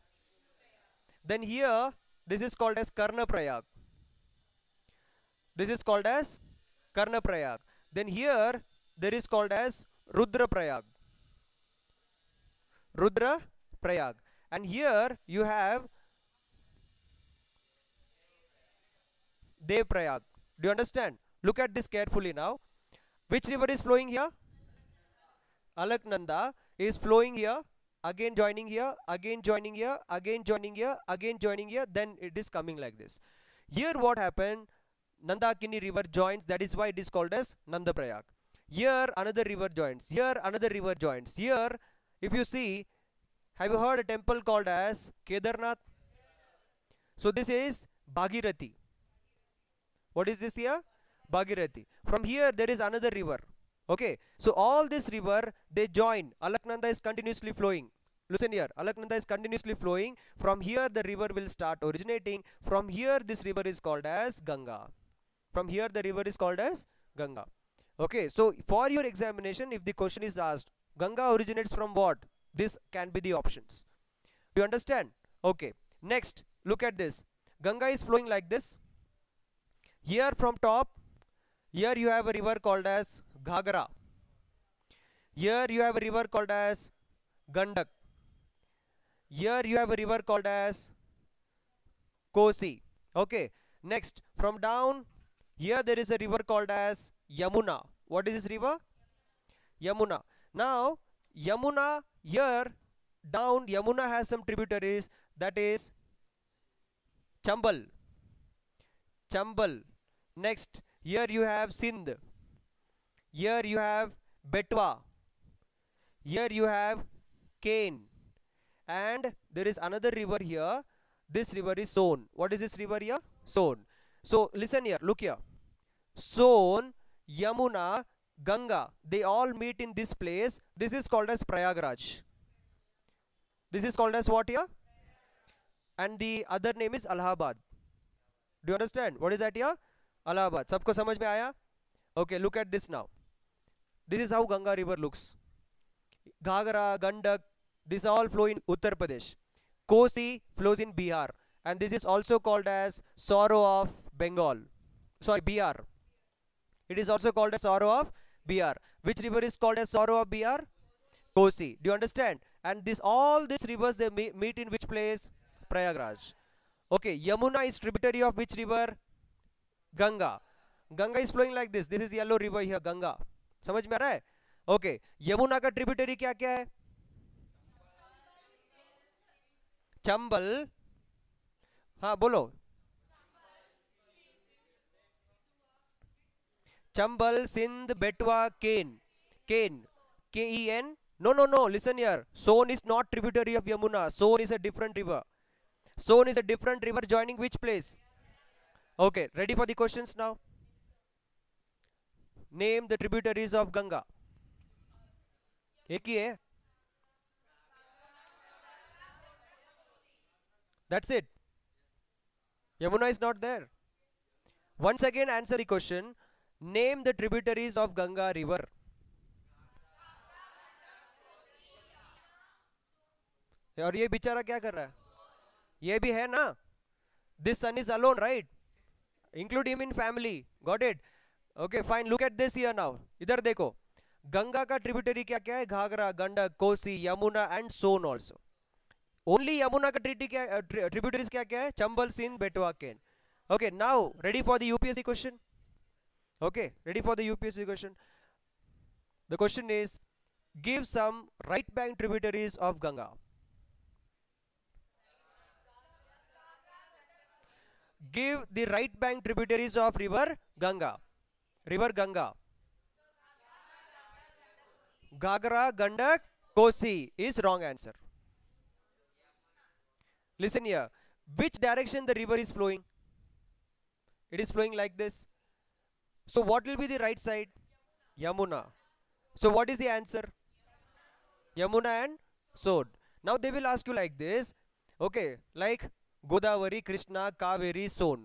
Then here, this is called as Karna Prayag. This is called as Karna Prayag. Then here, there is called as Rudra Prayag. Rudra Prayag. And here you have Dev Prayag. Do you understand? Look at this carefully now. Which river is flowing here? Alaknanda is flowing here, again joining here, again joining here, again joining here, again joining here, then it is coming like this. Here what happened? Nandakini river joins, that is why it is called as Nandaprayag. Here another river joins, here another river joins. Here, if you see, have you heard a temple called as Kedarnath? So this is Bhagirathi. What is this here? Bhagirathi. From here there is another river. Okay, so all this river, they join. Alaknanda is continuously flowing. Listen here, Alaknanda is continuously flowing. From here the river will start originating. From here this river is called as Ganga. From here the river is called as Ganga. Okay, so for your examination, if the question is asked, Ganga originates from what? This can be the options. Do you understand? Okay, next, look at this. Ganga is flowing like this. Here from top, here you have a river called as Ghagra. Here you have a river called as Gandak. Here you have a river called as Kosi. Okay, next, from down, here there is a river called as Yamuna. What is this river? Yamuna. Now, Yamuna, here, down, Yamuna has some tributaries, that is Chambal. Chambal. Next, here you have Sindh. Here you have Betwa. Here you have Kane. And there is another river here. This river is Son. What is this river here? Son. So listen here, look here. Son, Yamuna, Ganga, they all meet in this place. This is called as Prayagraj. This is called as what here? And the other name is Allahabad. Do you understand? What is that here? Allahabad. Sabko samajh mein aaya? Okay, look at this now. This is how Ganga river looks. Ghagra, Gandak, these all flow in Uttar Pradesh. Kosi flows in Bihar. And this is also called as sorrow of Bengal. Sorry, B R. It is also called as sorrow of B R. Which river is called as sorrow of B R? Kosi. Do you understand? And this all these rivers, they meet in which place? Prayagraj. Okay, Yamuna is tributary of which river? Ganga. Ganga is flowing like this. This is yellow river here, Ganga. समझ में आ रहा है? Okay, Yamuna का tributary क्या क्या है? Chambal. हाँ बोलो. Chambal, Sindh, Betwa, Ken. Ken. K E N. No, no, no. Listen here. Son is not tributary of Yamuna. Son is a different river. Son is a different river joining which place? Okay. Ready for the questions now? Name the tributaries of Ganga. Eki hai. That's it. Yamuna is not there. Once again, answer the question. Name the tributaries of Ganga river. और ये बेचारा क्या कर रहा है? ये भी है ना? This son is alone, right? Include him in family. Got it? Okay, fine. Look at this here now. इधर देखो. Ganga का tributary क्या क्या है? Ghagra, Gandak, Kosi, Yamuna and Son also. Only Yamuna का tributaries क्या क्या है? Chambal, Sindh, Betwa, Ken. Okay, now ready for the U P S C question? Okay, ready for the U P S C question? The question is, give some right bank tributaries of Ganga. Give the right bank tributaries of river Ganga. River Ganga. Ghagra, Gandak, Kosi is wrong answer. Listen here. Which direction the river is flowing? It is flowing like this. So what will be the right side? Yamuna. So what is the answer? Yamuna and Sod. Now they will ask you like this. Okay, like Godavari, Krishna, Kaveri, Son.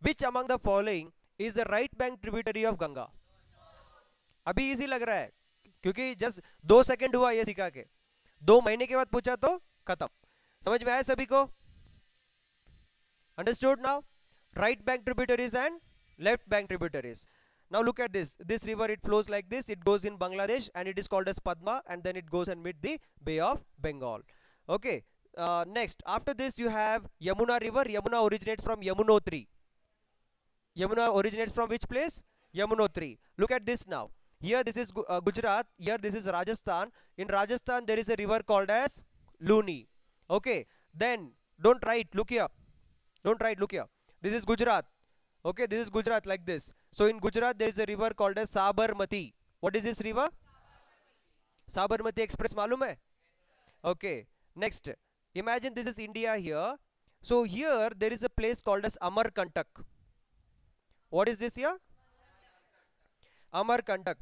Which among the following is the right bank tributary of Ganga? Abhi easy lag raha hai, kyunki just दो second हुआ ये सीखा के, दो महीने के बाद पूछा तो खत्म. समझ में आया सभी को? Understood now? Right bank tributaries and left bank tributaries. Now look at this. This river, it flows like this. It goes in Bangladesh and it is called as Padma, and then it goes and meet the Bay of Bengal. Okay. Uh, next, after this you have Yamuna river. Yamuna originates from Yamunotri. Yamuna originates from which place? Yamunotri. Look at this now. Here this is uh, Gujarat. Here this is Rajasthan. In Rajasthan there is a river called as Luni. Okay. Then don't write. Look here. Don't write. Look here. This is Gujarat. Okay. This is Gujarat like this. So in Gujarat there is a river called as Sabarmati. What is this river? Sabarmati Express. Malum hai? Okay. Next. Imagine this is India here. So here there is a place called as Amarkantak. What is this here? Amarkantak.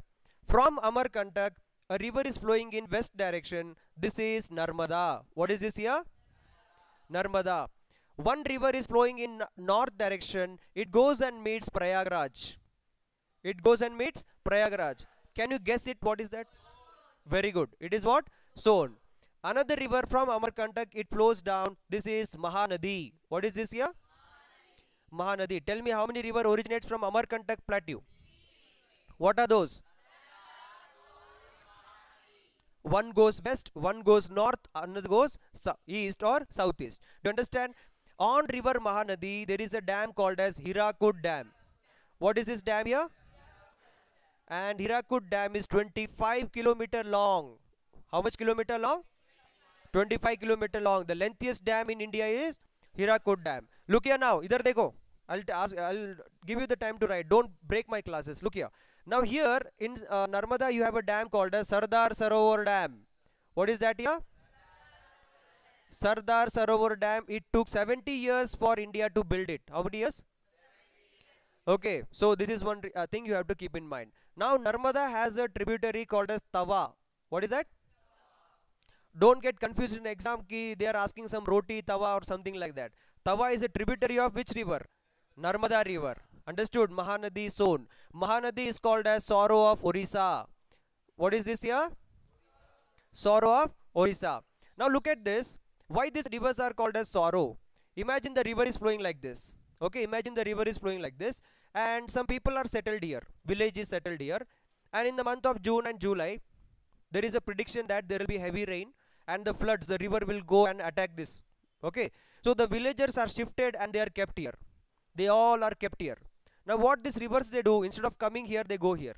From Amarkantak, a river is flowing in west direction. This is Narmada. What is this here? Narmada. One river is flowing in north direction. It goes and meets Prayagraj. It goes and meets Prayagraj. Can you guess it? What is that? Very good. It is what? Son. Another river from Amarkantak, it flows down. This is Mahanadi. What is this here? Mahanadi. Mahanadi. Tell me how many river originates from Amarkantak plateau? What are those? One goes west, one goes north, another goes east or southeast. Do you understand? On river Mahanadi, there is a dam called as Hirakud Dam. What is this dam here? And Hirakud Dam is twenty-five kilometer long. How much kilometer long? twenty-five kilometer long. The lengthiest dam in India is Hirakud Dam. Look here now. Idhar dekho. I'll ask. I'll give you the time to write. Don't break my classes. Look here. Now here in uh, Narmada, you have a dam called as Sardar Sarovar Dam. What is that here? Sardar Sarovar Dam. It took seventy years for India to build it. How many years? Okay. So this is one uh, thing you have to keep in mind. Now Narmada has a tributary called as Tawa. What is that? Don't get confused in exam ki they are asking some roti, tawa or something like that. Tawa is a tributary of which river? Narmada river. Understood? Mahanadi, Son. Mahanadi is called as sorrow of Orissa. What is this here? Sorrow of Orissa. Now look at this. Why these rivers are called as sorrow? Imagine the river is flowing like this. Okay, imagine the river is flowing like this. And some people are settled here. Village is settled here. And in the month of June and July, there is a prediction that there will be heavy rain. And the floods, the river will go and attack this. Okay. So the villagers are shifted and they are kept here. They all are kept here. Now what these rivers they do, instead of coming here, they go here.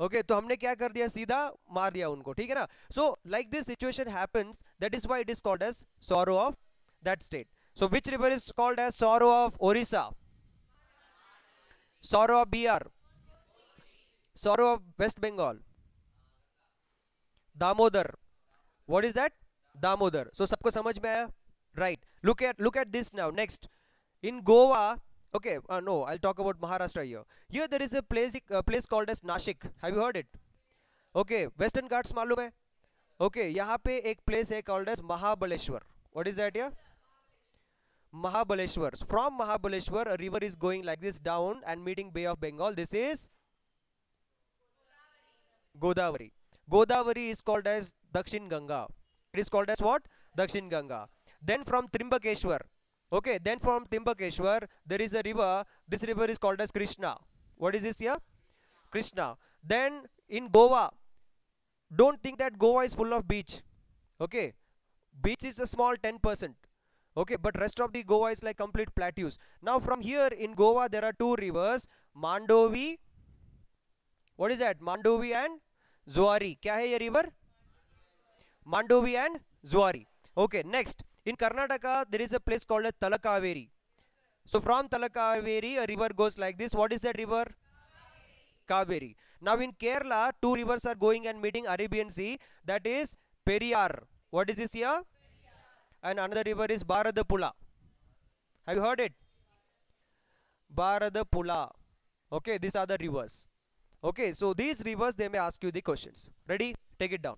Okay, so हमने क्या कर दिया, सीधा मार दिया उनको, ठीक है ना. So like this situation happens, that is why it is called as sorrow of that state. So which river is called as sorrow of Orissa? Sorrow of B R? Sorrow of West Bengal? Damodar. What is that? Damodar. So सबको समझ में आया, right? Look at look at this now. Next, in Goa. Okay, uh, no, I'll talk about Maharashtra here. Here there is a place a place called as Nashik. Have you heard it? Okay, Western Ghats मालूम है? Okay, यहाँ पे एक place है called as Mahabaleshwar. What is that here? Mahabaleshwar. From Mahabaleshwar, a river is going like this down and meeting Bay of Bengal. This is Godavari. Godavari is called as Dakshin Ganga. It is called as what? Dakshin Ganga. Then from Trimbakeshwar. Okay, then from Trimbakeshwar, there is a river. This river is called as Krishna. What is this here? Krishna. Then in Goa, don't think that Goa is full of beach. Okay, beach is a small ten percent. Okay, but rest of the Goa is like complete plateaus. Now from here in Goa, there are two rivers, Mandovi. What is that? Mandovi and Zuari. Kya hai ye river? Mandovi and Zuari. Okay, next. In Karnataka, there is a place called as Talakaveri. So from Talakaveri, a river goes like this. What is that river? Kaveri. Now in Kerala, two rivers are going and meeting Arabian Sea. That is Periyar. What is this here? Periyar. And another river is Bharadapuzha. Have you heard it? Bharadapuzha. Okay, these are the rivers. Okay, so these rivers, they may ask you the questions. Ready? Take it down.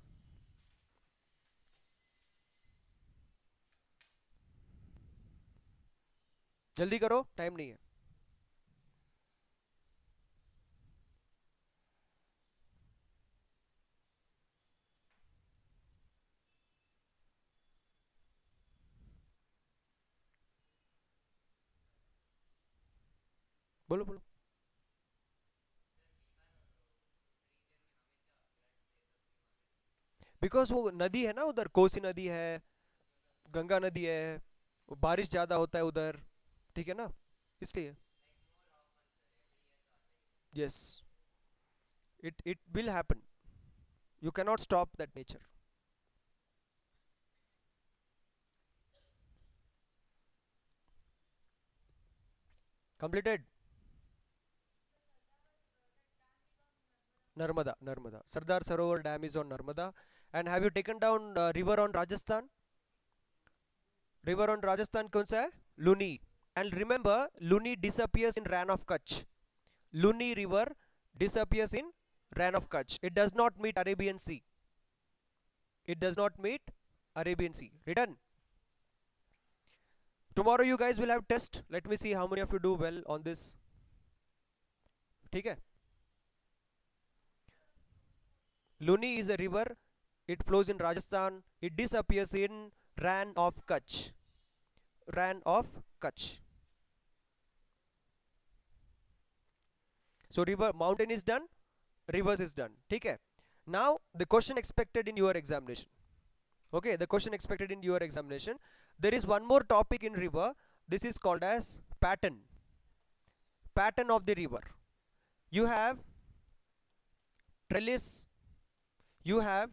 जल्दी करो, time नहीं है. बोलो बोलो. Because वो नदी है ना उधर, कोसी नदी है, गंगा नदी है, बारिश ज्यादा होता है उधर, ठीक है ना, इसलिए. Yes, it it will happen, you can not stop that nature. Completed. Narmada, Narmada. Sardar Sarovar Dam is on Narmada. And have you taken down uh, river on Rajasthan? River on Rajasthan kaun sa hai? Luni. And remember, Luni disappears in Ran of Kutch. Luni river disappears in Ran of Kutch. It does not meet Arabian Sea. It does not meet Arabian Sea. Written. Tomorrow you guys will have test. Let me see how many of you do well on this. ठीक है? Luni is a river. It flows in Rajasthan. It disappears in Ran of Kutch. Ran of Kutch. So river, mountain is done. Rivers is done. ठीक है? Now the question expected in your examination. Okay, the question expected in your examination. There is one more topic in river. This is called as pattern. Pattern of the river. You have trellis. You have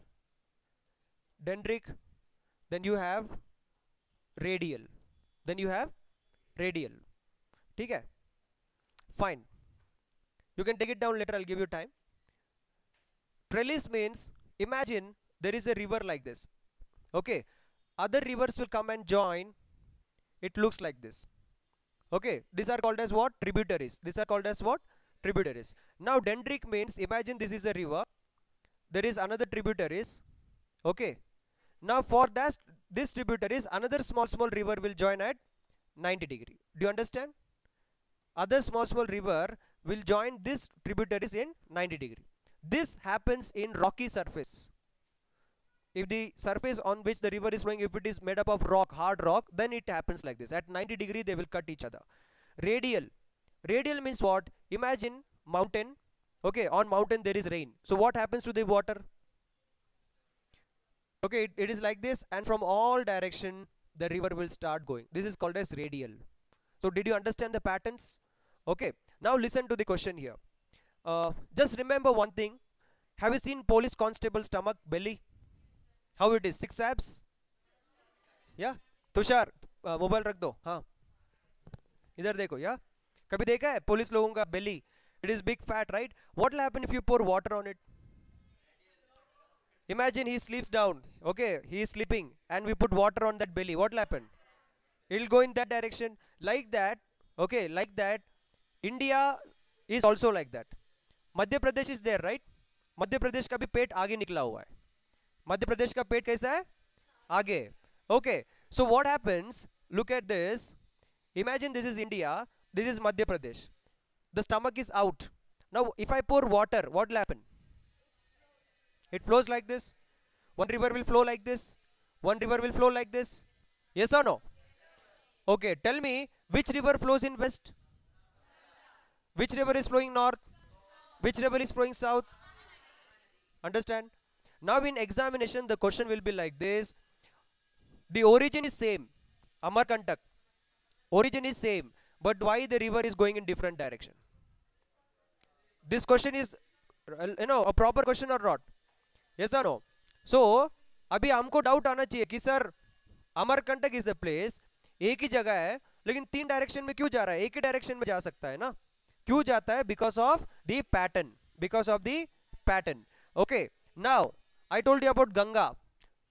dendritic, then you have radial, then you have radial. ठीक है? Fine. You can take it down later. I'll give you time. Trellis means, imagine there is a river like this. Okay. Other rivers will come and join. It looks like this. Okay. These are called as what? Tributaries. These are called as what? Tributaries. Now dendritic means, imagine this is a river. There is another tributaries. Okay. Now for that, this tributaries, another small, small river will join at ninety degree. Do you understand? Other small, small river will join this tributaries in ninety degree. This happens in rocky surface. If the surface on which the river is flowing, if it is made up of rock, hard rock, then it happens like this. At ninety degree, they will cut each other. Radial. Radial means what? Imagine mountain. Okay, on mountain there is rain. So what happens to the water? Okay, it, it is like this, and from all direction the river will start going. This is called as radial. So did you understand the patterns? Okay, now listen to the question here. Uh, just remember one thing. Have you seen police constable stomach, belly? How it is? Six abs? Yeah? Tushar, uh, mobile rakh do. Haan. Idhar dekho, yeah? Kabhi dekha hai? Police logon ka belly. It is big fat, right? What will happen if you pour water on it? Imagine he sleeps down. Okay, he is sleeping. And we put water on that belly. What will happen? It will go in that direction. Like that. Okay, like that. India is also like that. Madhya Pradesh is there, right? Madhya Pradesh ka bhi pet aage nikla hua hai. Madhya Pradesh ka pet kaisa hai? Aage. Okay. So what happens? Look at this. Imagine this is India. This is Madhya Pradesh. The stomach is out. Now if I pour water, what will happen? It flows like this. One river will flow like this. One river will flow like this. Yes or no? Okay. Tell me, which river flows in west? Which river is flowing north? Which river is flowing south? Understand? Now in examination, the question will be like this. The origin is same. Amarkantak. Origin is same. But why the river is going in different direction? This question is, you know, a proper question or not? Yes or no? So, abhi humko doubt aana chahiye ki sir, Amarkantak is the place. Ek hi jagah hai. Lekin teen direction mein kyun ja raha hai? Ek hi direction mein ja sakta hai na? Kyun jata hai? Because of the pattern. Because of the pattern. Okay. Now, I told you about Ganga.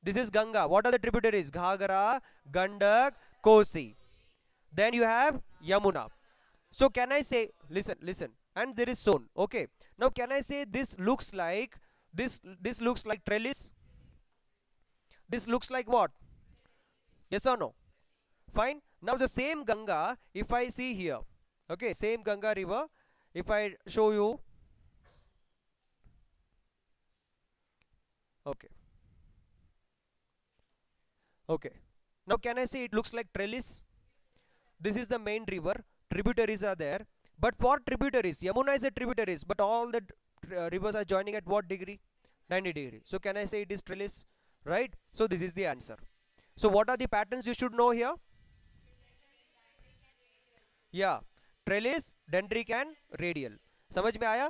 This is Ganga. What are the tributaries? Ghagra, Gandak, Kosi. Then you have Yamuna. So can I say, listen, listen, and there is Son. Okay. Now can I say this looks like, this, this looks like trellis? This looks like what? Yes or no? Fine. Now the same Ganga, if I see here, okay, same Ganga river, if I show you, okay. Okay. Now can I say it looks like trellis? This is the main river. Tributaries are there. But for tributaries, Yamuna is a tributaries. But all the uh, rivers are joining at what degree? ninety degrees. So can I say it is trellis? Right? So this is the answer. So what are the patterns you should know here? Yeah. Trellis, dendritic and radial. Samajh mein aaya?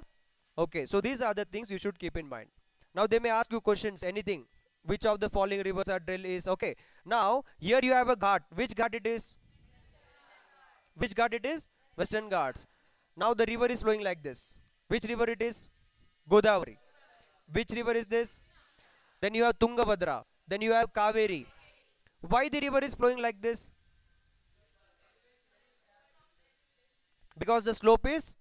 Okay. So these are the things you should keep in mind. Now they may ask you questions, anything. Which of the following rivers are trellis? Okay. Now here you have a ghat. Which ghat it is? Which ghat it is? Western Ghats. Now the river is flowing like this. Which river it is? Godavari. Which river is this? Then you have Tungabhadra. Then you have Kaveri. Why the river is flowing like this? Because the slope is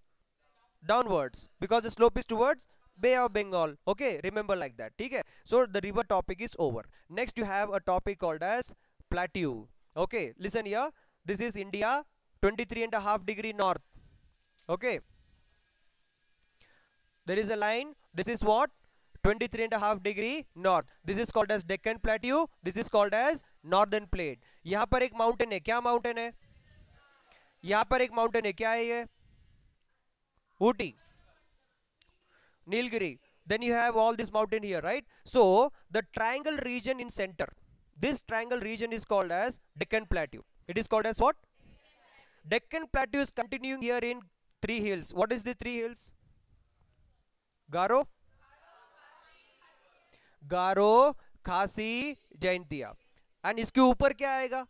downwards. Because the slope is towards Bay of Bengal. Okay, remember like that. Okay? So the river topic is over. Next you have a topic called as plateau. Okay, listen here. This is India. twenty-three and a half degree north. Okay. There is a line. This is what? twenty-three and a half degree north. This is called as Deccan Plateau. This is called as Northern Plate. यहाँ पर एक mountain है. क्या mountain है? यहाँ पर एक mountain है. क्या है ये? Ooty. Nilgiri. Then you have all this mountain here, right? So the triangle region in center. This triangle region is called as Deccan Plateau. It is called as what? Deccan Plateau is continuing here in three hills. What is the three hills? Garo, Garo, Khasi, Jaintia. And iske upar kya aayega?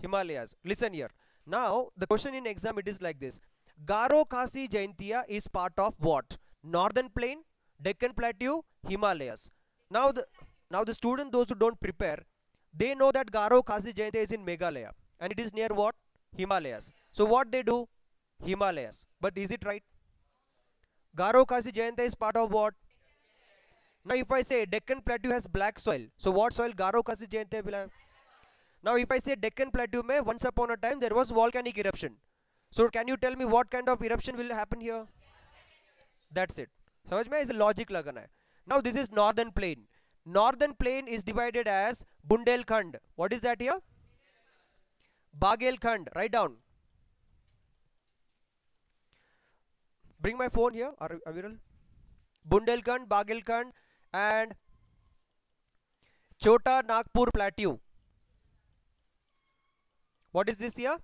Himalayas. Listen here. Now the question in exam it is like this. Garo, Khasi, Jaintia is part of what? Northern Plain, Deccan Plateau, Himalayas. Now the now the student, those who don't prepare, they know that Garo, Khasi, Jaintia is in Meghalaya. And it is near what? Himalayas. So what they do? Himalayas. But is it right? Garo, Khasi, Jaintia is part of what? Now if I say Deccan Plateau has black soil. So what soil Garo, Khasi, Jaintia will have? Now if I say Deccan Plateau mein, once upon a time there was volcanic eruption. So can you tell me what kind of eruption will happen here? That's it. Samajh mein is logic lagana hai. Now this is Northern Plain. Northern Plain is divided as Bundelkhand. What is that here? Bagelkhand, write down. Bring my phone here, Aviral. Bundelkhand, Bagelkhand and Chota Nagpur Plateau. What is this here?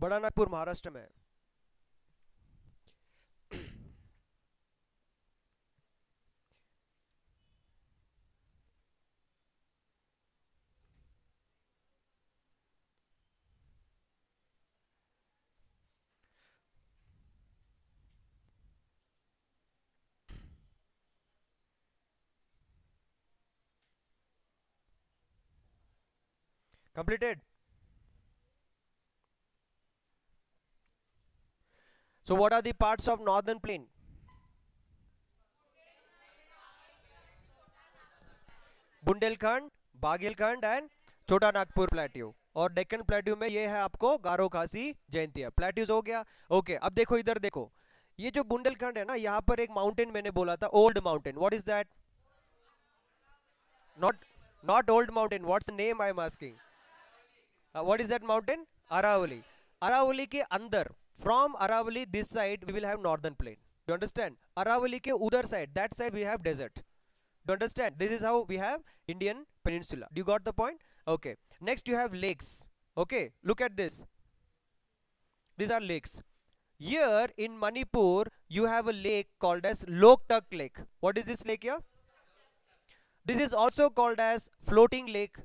बड़ा नागपुर महाराष्ट्र में है. Completed. So what are the parts of Northern Plain? Bundelkhand, Bagelkhand and Chota Nagpur Plateau. और Deccan plateau में ये है आपको गारो Khasi Jaintia. Plateaus हो गया. ओके okay, अब देखो इधर देखो ये जो बुंदेलखंड है ना यहाँ पर एक माउंटेन मैंने बोला था old mountain. What is that? Not not old mountain. What's name I am asking. What is that mountain? Aravalli. Aravalli ke andar, from Aravalli this side we will have northern plain. Do you understand? Aravalli ke udhar side, that side we have desert. Do you understand? This is how we have Indian peninsula. Do you got the point? Okay. Next you have lakes. Okay. Look at this. These are lakes. Here in Manipur you have a lake called as Loktak Lake. What is this lake here? This is also called as floating lake.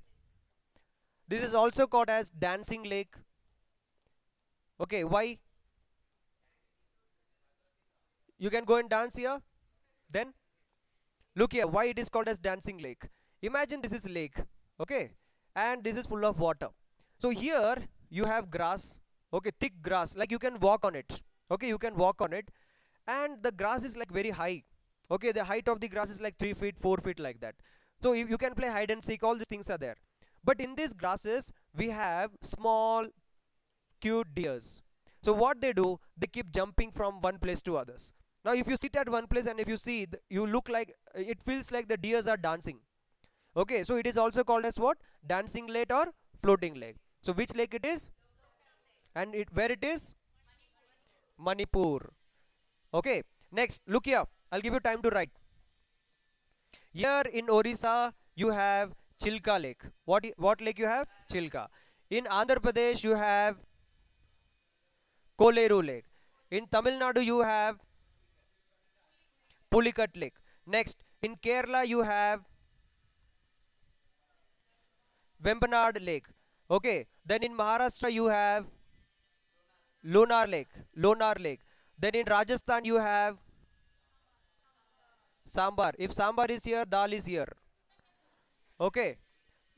This is also called as dancing lake. Okay, why? You can go and dance here. Then, look here, why it is called as dancing lake? Imagine this is lake, okay? And this is full of water. So here you have grass, okay, thick grass, like you can walk on it. Okay, you can walk on it. And the grass is like very high. Okay, the height of the grass is like three feet, four feet like that. So you, you can play hide and seek, all these things are there. But in these grasses, we have small, cute deers. So what they do, they keep jumping from one place to others. Now if you sit at one place and if you see, you look like, it feels like the deers are dancing. Okay, so it is also called as what? Dancing lake or floating lake. So which lake it is? And it, where it is? Manipur. Manipur. Okay, next, look here. I'll give you time to write. Here in Orissa, you have Chilka Lake. What, what lake you have? Chilka. In Andhra Pradesh, you have Koleru Lake. In Tamil Nadu, you have Pulikat Lake. Next, in Kerala, you have Vembanad Lake. Okay. Then in Maharashtra, you have Lonar Lake. Lonar Lake. Then in Rajasthan, you have Sambar. If Sambar is here, Dal is here. Okay,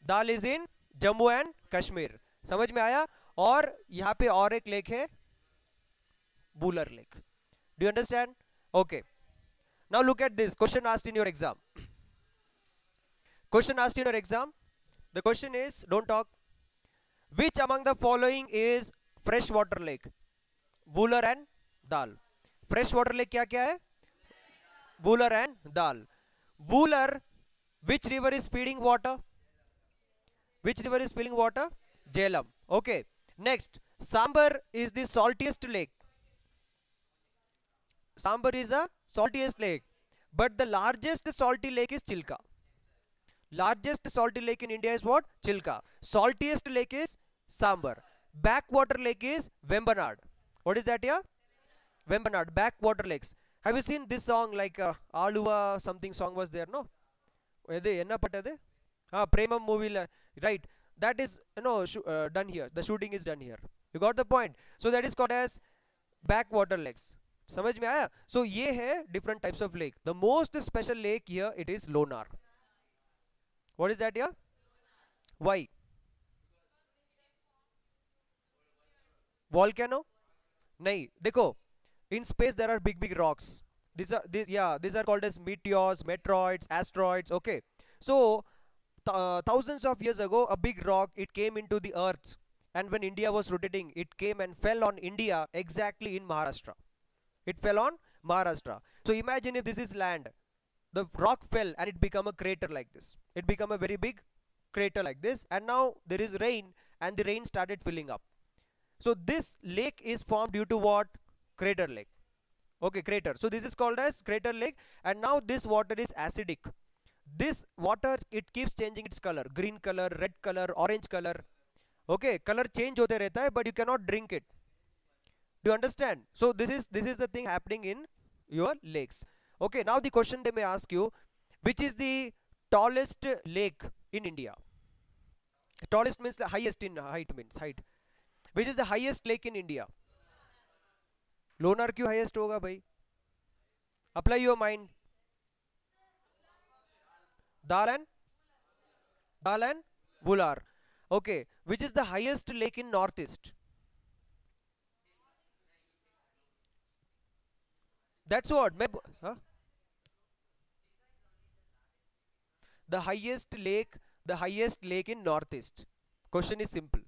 Dal is in Jammu and Kashmir. समझ में आया? और यहाँ पे और एक lake है, Bular Lake. Do you understand? Okay. Now look at this question asked in your exam. Question asked in your exam. The question is, don't talk. Which among the following is freshwater lake? Bular and Dal. Freshwater lake क्या क्या है? Bular and Dal. Bular. Which river is feeding water? Which river is feeding water? Jhelum. Okay. Next, Sambar is the saltiest lake. Sambar is a saltiest lake. But the largest salty lake is Chilka. Largest salty lake in India is what? Chilka. Saltiest lake is Sambar. Backwater lake is Vembanad. What is that here? Vembanad. Backwater lakes. Have you seen this song like uh, Aluva something song was there? No? Ah, Premam movie, right? That is, you know, uh, done here. The shooting is done here. You got the point. So that is called as backwater lakes. समझ में आया? So ये है different types of lake. The most special lake here it is Lonar. What is that here? Why? Volcano? नहीं. देखो, in space there are big big rocks. These are, these, yeah, these are called as meteors, meteoroids, asteroids, okay. So, uh, thousands of years ago, a big rock, it came into the earth. And when India was rotating, it came and fell on India exactly in Maharashtra. It fell on Maharashtra. So, imagine if this is land. The rock fell and it became a crater like this. It became a very big crater like this. And now, there is rain and the rain started filling up. So, this lake is formed due to what? Crater lake. Okay, crater. So this is called as crater lake and now this water is acidic. this water, it keeps changing its color, green color, red color, orange color. Okay, color change hote rehta hai, but you cannot drink it. Do you understand? So this is this is the thing happening in your lakes. Okay, now the question they may ask you, which is the tallest lake in India? Tallest means the highest in height means height. Which is the highest lake in India? Lonar क्यों highest होगा भाई? Apply your mind. Dalan, Dalan, Bular. Okay, which is the highest lake in northeast? That's what. Huh? The highest lake, the highest lake in northeast. Question is simple.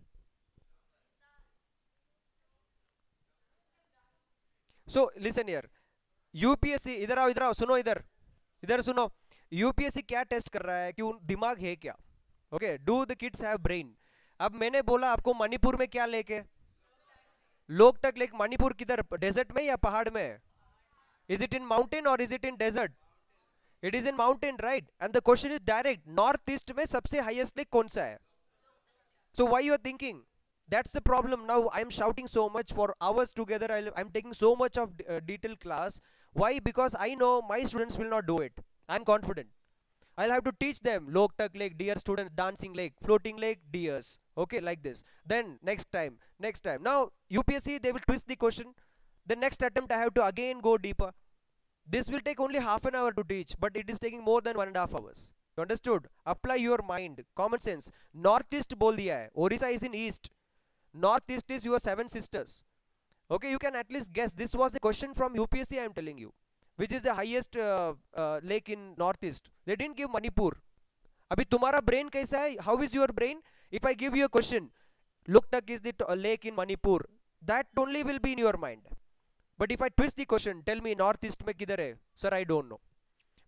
So listen here. U P S C इधर आओ इधर आओ सुनो इधर इधर सुनो. U P S C क्या test कर रहा है कि उन दिमाग है क्या? Okay, do the kids have brain? अब मैंने बोला आपको मणिपुर में क्या लेके? लोकटक लेक. मणिपुर किधर? डेजर्ट में या पहाड़ में है? Is it in mountain or is it in desert? It is in mountain, right? And the question is direct. Northeast में सबसे highest lake कौन सा है? So why you are thinking? That's the problem. Now I am shouting so much for hours together. I'll, I'm taking so much of uh, detailed class. Why? Because I know my students will not do it. I'm confident. I'll have to teach them Loktak Lake, dear students, dancing lake, floating lake, deers. Okay, like this. Then next time, next time. Now U P S C, they will twist the question. The next attempt I have to again go deeper. This will take only half an hour to teach, but it is taking more than one and a half hours. You understood? Apply your mind, common sense. Northeast bol diya hai. Orissa is in east. Northeast is your seven sisters. Okay, you can at least guess. This was a question from U P S C, I am telling you. Which is the highest uh, uh, lake in northeast? They didn't give Manipur. Abhi tumhara brain kaisa hai? How is your brain? If I give you a question, Loktak is the t lake in Manipur. That only will be in your mind. But if I twist the question, tell me northeast में किधर है? Sir, I don't know.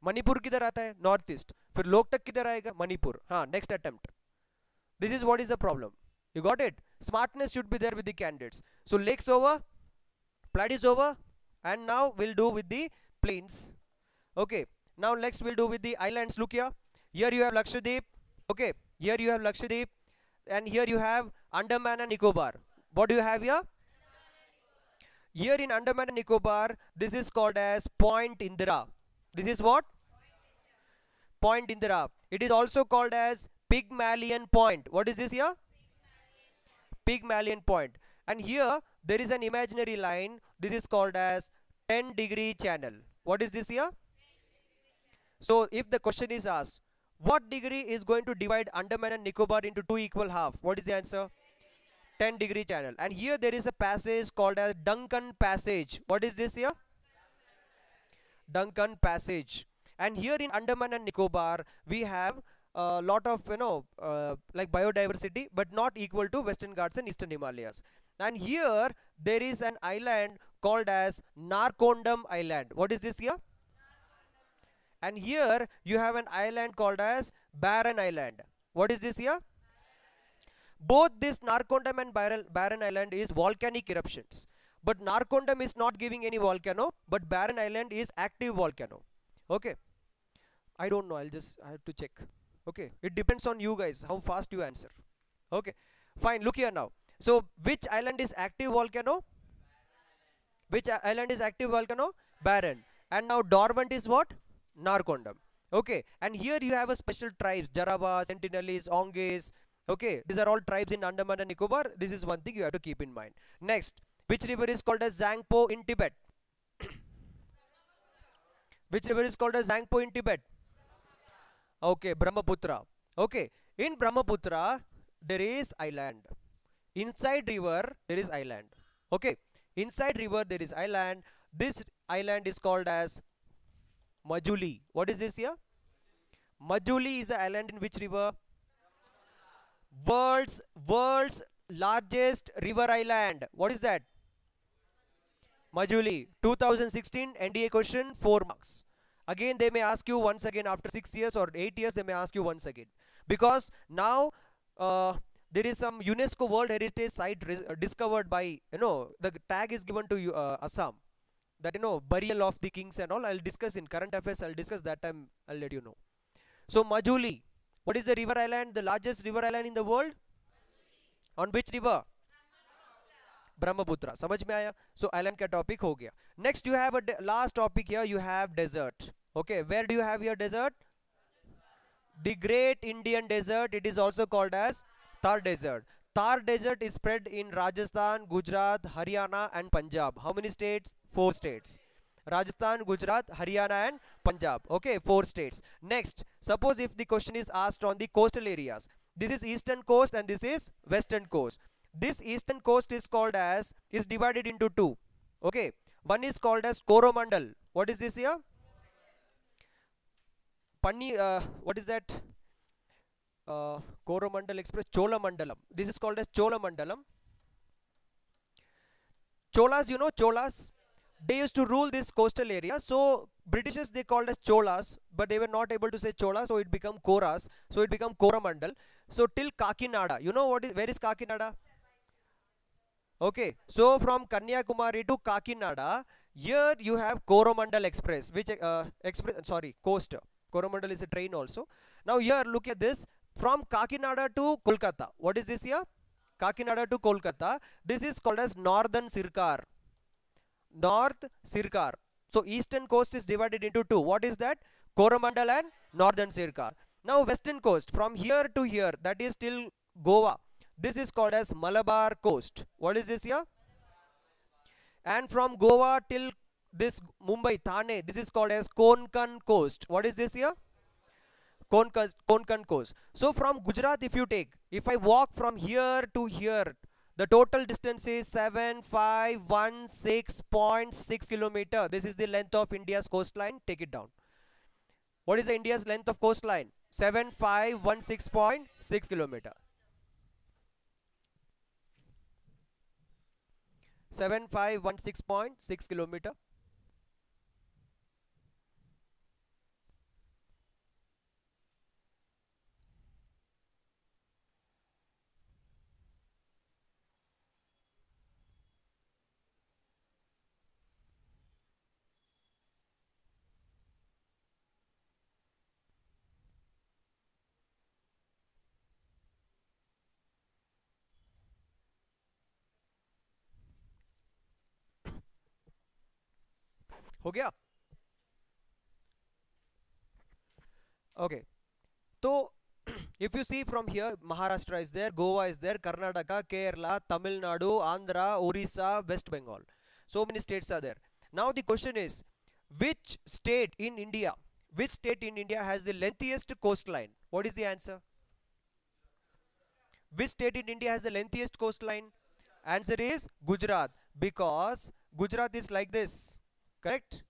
Manipur किधर आता है? Northeast. फिर लोकटक किधर आएगा? मणिपुर. हाँ, next attempt. This is what is the problem. You got it? Smartness should be there with the candidates. So lakes over, plateau is over, and now we'll do with the plains. Okay. Now next we'll do with the islands. Look here. Here you have Lakshadweep. Okay. Here you have Lakshadweep, and here you have Andaman and Nicobar. What do you have here? Here in Andaman and Nicobar, this is called as Point Indira. This is what? Point Indira. It is also called as Pygmalion Point. What is this here? Pygmalion Point. And here, there is an imaginary line. This is called as ten degree channel. What is this here? So, if the question is asked, what degree is going to divide Andaman and Nicobar into two equal halves? What is the answer? ten degree channel. And here there is a passage called as Duncan Passage. What is this here? Duncan Passage. And here in Andaman and Nicobar, we have a lot of, you know, uh, like biodiversity, but not equal to Western Ghats and Eastern Himalayas. And here there is an island called as Narkondam Island. What is this here? And here you have an island called as Barren Island. What is this here? Both this Narkondam and Barren Island is volcanic eruptions. But Narkondam is not giving any volcano, but Barren Island is active volcano. Okay. I don't know. I'll just, I have to check. Okay. It depends on you guys, how fast you answer. Okay. Fine. Look here now. So, which island is active volcano? Which island is active volcano? Barren. And now dormant is what? Narkondam. Okay. And here you have a special tribes. Jarabas, Sentinelese, Onges. Okay, these are all tribes in Andaman and Nicobar. This is one thing you have to keep in mind. Next, which river is called as Zangpo in Tibet? Which river is called as Zangpo in Tibet? Okay, Brahmaputra. Okay, in Brahmaputra, there is island. Inside river, there is island. Okay, inside river, there is island. This island is called as Majuli. What is this here? Majuli is an island in which river? World's, world's largest river island. What is that? Majuli. two thousand sixteen N D A question, four marks. Again, they may ask you once again after six years or eight years, they may ask you once again. Because now uh, there is some UNESCO World Heritage Site discovered by, you know, the tag is given to uh, Assam. That, you know, burial of the kings and all. I'll discuss in current affairs, I'll discuss that time, I'll let you know. So Majuli, what is the river island, the largest river island in the world? Majuli. On which river? Brahmaputra. Samajh mein aaya? So island ka topic ho gaya. Next you have a last topic here, you have desert. Okay, where do you have your desert? The Great Indian Desert, it is also called as Thar Desert. Thar Desert is spread in Rajasthan, Gujarat, Haryana and Punjab. How many states? Four states. Rajasthan, Gujarat, Haryana and Punjab. Okay, four states. Next, suppose if the question is asked on the coastal areas. This is eastern coast and this is western coast. This eastern coast is called as, is divided into two. Okay, one is called as Coromandel. What is this here? Panni, uh, what is that? Uh, Coromandel Express, Cholamandalam. This is called as Cholamandalam. Cholas, you know Cholas? They used to rule this coastal area, so Britishers they called as Cholas, but they were not able to say Cholas, so it became Koras, so it became Coromandel. So till Kakinada, you know what is, where is Kakinada? Okay, so from Kanyakumari to Kakinada, here you have Coromandel Express, which uh, express, sorry, coast. Coromandel is a train also. Now here, look at this, from Kakinada to Kolkata. What is this here? Kakinada to Kolkata. This is called as Northern Sircar. North Sircar. So eastern coast is divided into two. What is that? Coromandel and Northern Sircar. Now western coast, from here to here, that is till Goa. This is called as Malabar coast. What is this here? And from Goa till this Mumbai, Thane, this is called as Konkan coast. What is this here? Konkan, Konkan coast. So from Gujarat, if you take, if I walk from here to here, the total distance is seven thousand five hundred sixteen point six kilometers. This is the length of India's coastline. Take it down. What is the India's length of coastline? seven thousand five hundred sixteen point six kilometers. seven thousand five hundred sixteen point six kilometers. हो गया? Okay. So, if you see from here, Maharashtra is there, Goa is there, Karnataka, Kerala, Tamil Nadu, Andhra, Orissa, West Bengal. So many states are there. Now the question is, which state in India, which state in India has the lengthiest coastline? What is the answer? Which state in India has the lengthiest coastline? Answer is Gujarat, because Gujarat is like this. Correct?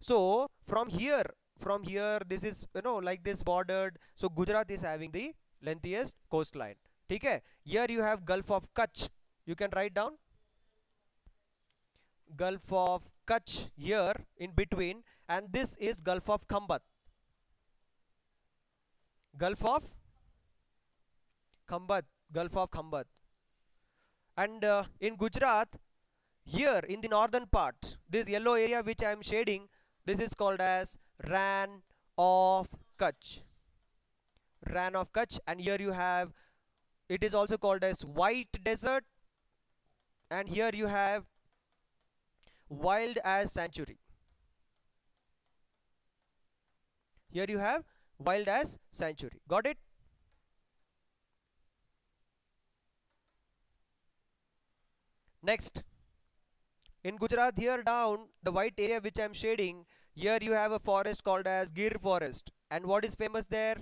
So from here, from here, this is, you know, like this bordered. So Gujarat is having the lengthiest coastline. Okay? Here you have Gulf of Kutch. You can write down. Gulf of Kutch here in between, and this is Gulf of Khambat. Gulf of Khambat. Gulf of Khambat. And uh, in Gujarat, here in the northern part, this yellow area which I am shading, this is called as Ran of Kutch. Ran of Kutch, and here you have, it is also called as White Desert, and here you have Wild as Sanctuary. Here you have Wild as Sanctuary. Got it? Next. In Gujarat, here down, the white area which I am shading, here you have a forest called as Gir forest. And what is famous there?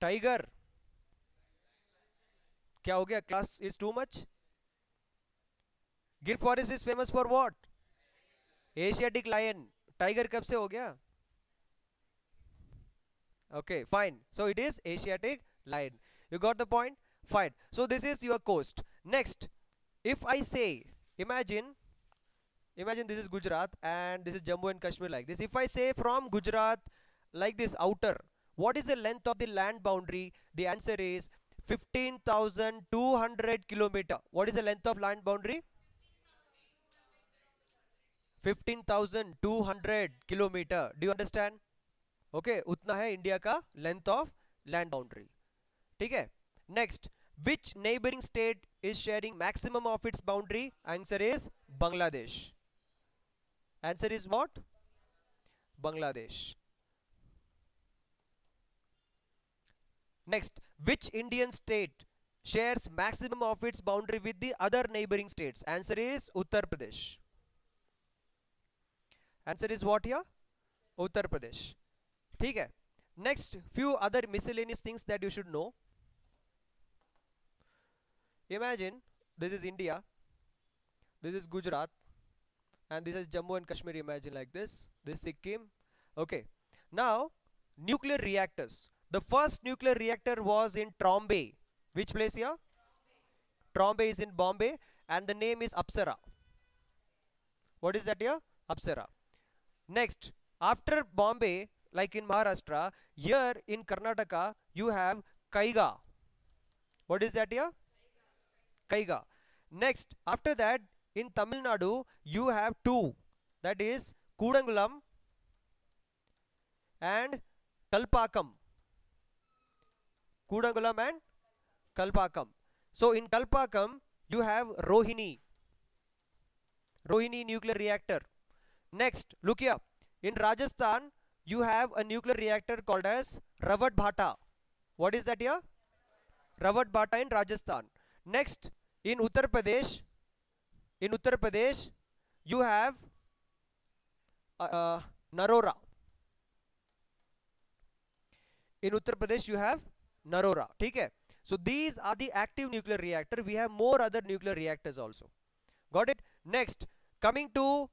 Tiger. Kya ho gaya? Class is too much? Gir forest is famous for what? Asiatic lion. Tiger kab se ho gaya? Okay, fine. So it is Asiatic lion. You got the point? Fine. So this is your coast. Next. If I say, imagine, imagine this is Gujarat and this is Jammu and Kashmir like this. If I say from Gujarat like this outer, what is the length of the land boundary? The answer is fifteen thousand two hundred kilometers. What is the length of land boundary? fifteen thousand two hundred kilometer. Do you understand? Okay, उतना है India का length of land boundary. ठीक है. Next, which neighbouring state is sharing maximum of its boundary? Answer is Bangladesh. Answer is what? Bangladesh. Next, which Indian state shares maximum of its boundary with the other neighboring states? Answer is Uttar Pradesh. Answer is what here? Uttar Pradesh. ठीक है. Next, few other miscellaneous things that you should know. Imagine this is India, this is Gujarat, and this is Jammu and Kashmir. Imagine like this. This is Sikkim. Okay. Now, nuclear reactors. The first nuclear reactor was in Trombay. Which place here? Trombay. Trombay is in Bombay, and the name is Apsara. What is that here? Apsara. Next, after Bombay, like in Maharashtra, here in Karnataka, you have Kaiga. What is that here? Kaiga. Next, after that, in Tamil Nadu, you have two. That is Kudangulam and Kalpakkam. Kudangulam and Kalpakkam. So in Kalpakkam, you have Rohini. Rohini nuclear reactor. Next, look here. In Rajasthan, you have a nuclear reactor called as Rawat Bhata. What is that here? Rawat Bhata in Rajasthan. Next, in Uttar Pradesh, in Uttar Pradesh, you have uh, uh, Narora. In Uttar Pradesh, you have Narora. ठीक है. So these are the active nuclear reactor. We have more other nuclear reactors also. Got it? Next, coming to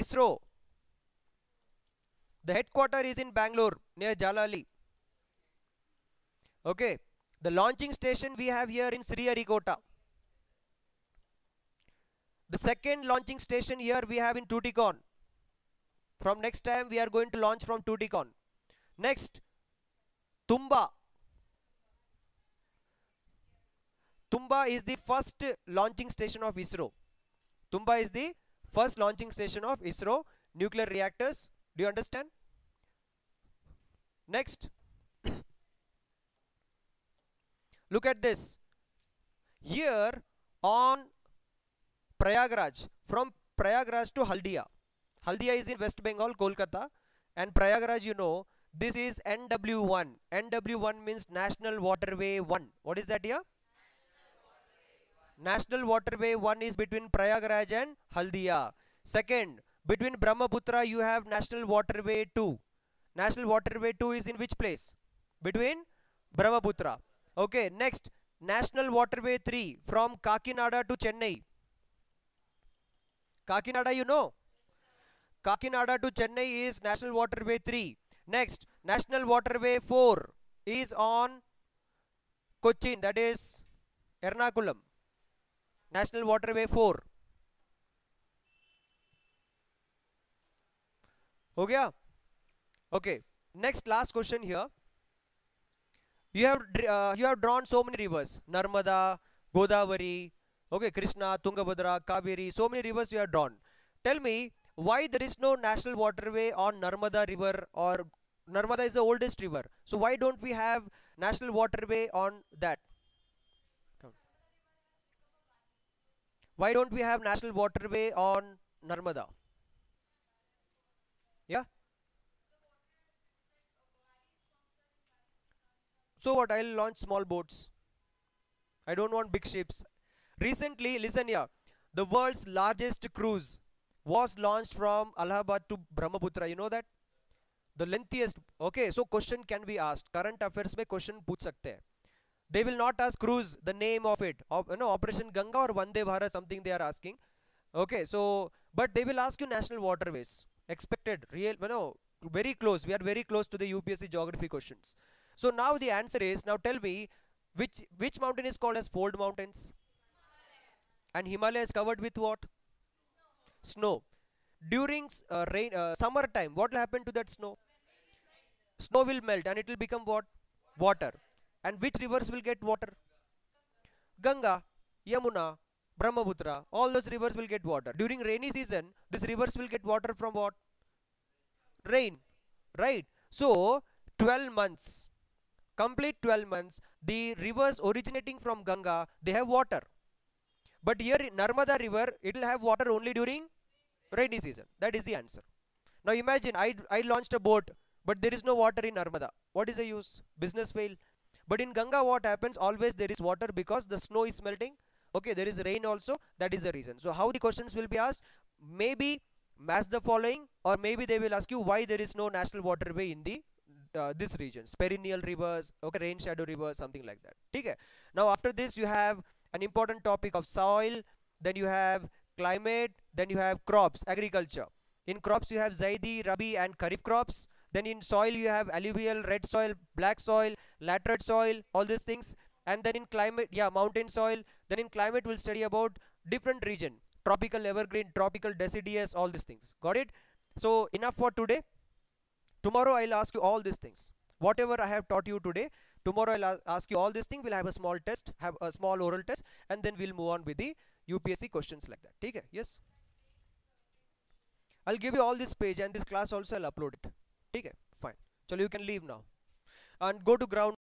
ISRO. The headquarter is in Bangalore near Jalali. Okay. The launching station we have here in Sriharikota. The second launching station here we have in Tuticorin. From next time we are going to launch from Tuticorin. Next, Tumba. Tumba is the first launching station of ISRO. Tumba is the first launching station of ISRO nuclear reactors. Do you understand? Next, look at this. Here on Prayagraj, from Prayagraj to Haldia. Haldia is in West Bengal, Kolkata, and Prayagraj, you know, this is N W one. N W one means National Waterway one. What is that here? National Waterway one is between Prayagraj and Haldia. Second, between Brahmaputra you have National Waterway two. National Waterway two is in which place? Between Brahmaputra. Okay, next, National Waterway three from Kakinada to Chennai. Kakinada, you know? Kakinada to Chennai is National Waterway three. Next, National Waterway four is on Cochin, that is Ernakulam. National Waterway four. Okay. Okay. Next, last question here. You have uh, you have drawn so many rivers: Narmada, Godavari, okay, Krishna, Tungabhadra, Kaveri. So many rivers you have drawn. Tell me why there is no national waterway on Narmada river, or Narmada is the oldest river. So why don't we have national waterway on that? Why don't we have national waterway on Narmada? Yeah. So what? I'll launch small boats. I don't want big ships. Recently, listen here, the world's largest cruise was launched from Allahabad to Brahmaputra. You know that? The lengthiest. Okay, so question can be asked. Current affairs mein question pooch sakte hai. They will not ask cruise, the name of it. Of, you know, Operation Ganga or Vande Bharat, something they are asking. Okay, so, but they will ask you national waterways. Expected, real, you know, very close. We are very close to the U P S C geography questions. So now the answer is, now tell me, which, which mountain is called as fold mountains? Himalaya. And Himalaya is covered with what? Snow. During uh, rain, uh, summer time, what will happen to that snow? Snow will melt and it will become what? Water. And which rivers will get water? Ganga, Yamuna, Brahmaputra, all those rivers will get water. During rainy season, these rivers will get water from what? Rain, right? So, twelve months, complete twelve months, the rivers originating from Ganga, they have water. But here, Narmada river, it will have water only during rainy season. That is the answer. Now imagine, I, I launched a boat, but there is no water in Narmada. What is the use? Business fail. But in Ganga, what happens? Always there is water because the snow is melting. Okay, there is rain also. That is the reason. So how the questions will be asked? Maybe match the following, or maybe they will ask you why there is no national waterway in the uh, this regions. Perennial rivers, okay, rain shadow rivers, something like that. Okay. Now after this, you have an important topic of soil. Then you have climate. Then you have crops, agriculture. In crops, you have Zaidi, Rabi, and Kharif crops. Then in soil, you have alluvial, red soil, black soil, laterite soil, all these things. And then in climate, yeah, mountain soil. Then in climate, we'll study about different region. Tropical evergreen, tropical deciduous, all these things. Got it? So enough for today. Tomorrow, I'll ask you all these things. Whatever I have taught you today, tomorrow I'll ask you all these things. We'll have a small test, have a small oral test. And then we'll move on with the U P S C questions like that. Okay? Yes? I'll give you all this page and this class also I'll upload it. Okay, fine. So you can leave now and go to ground.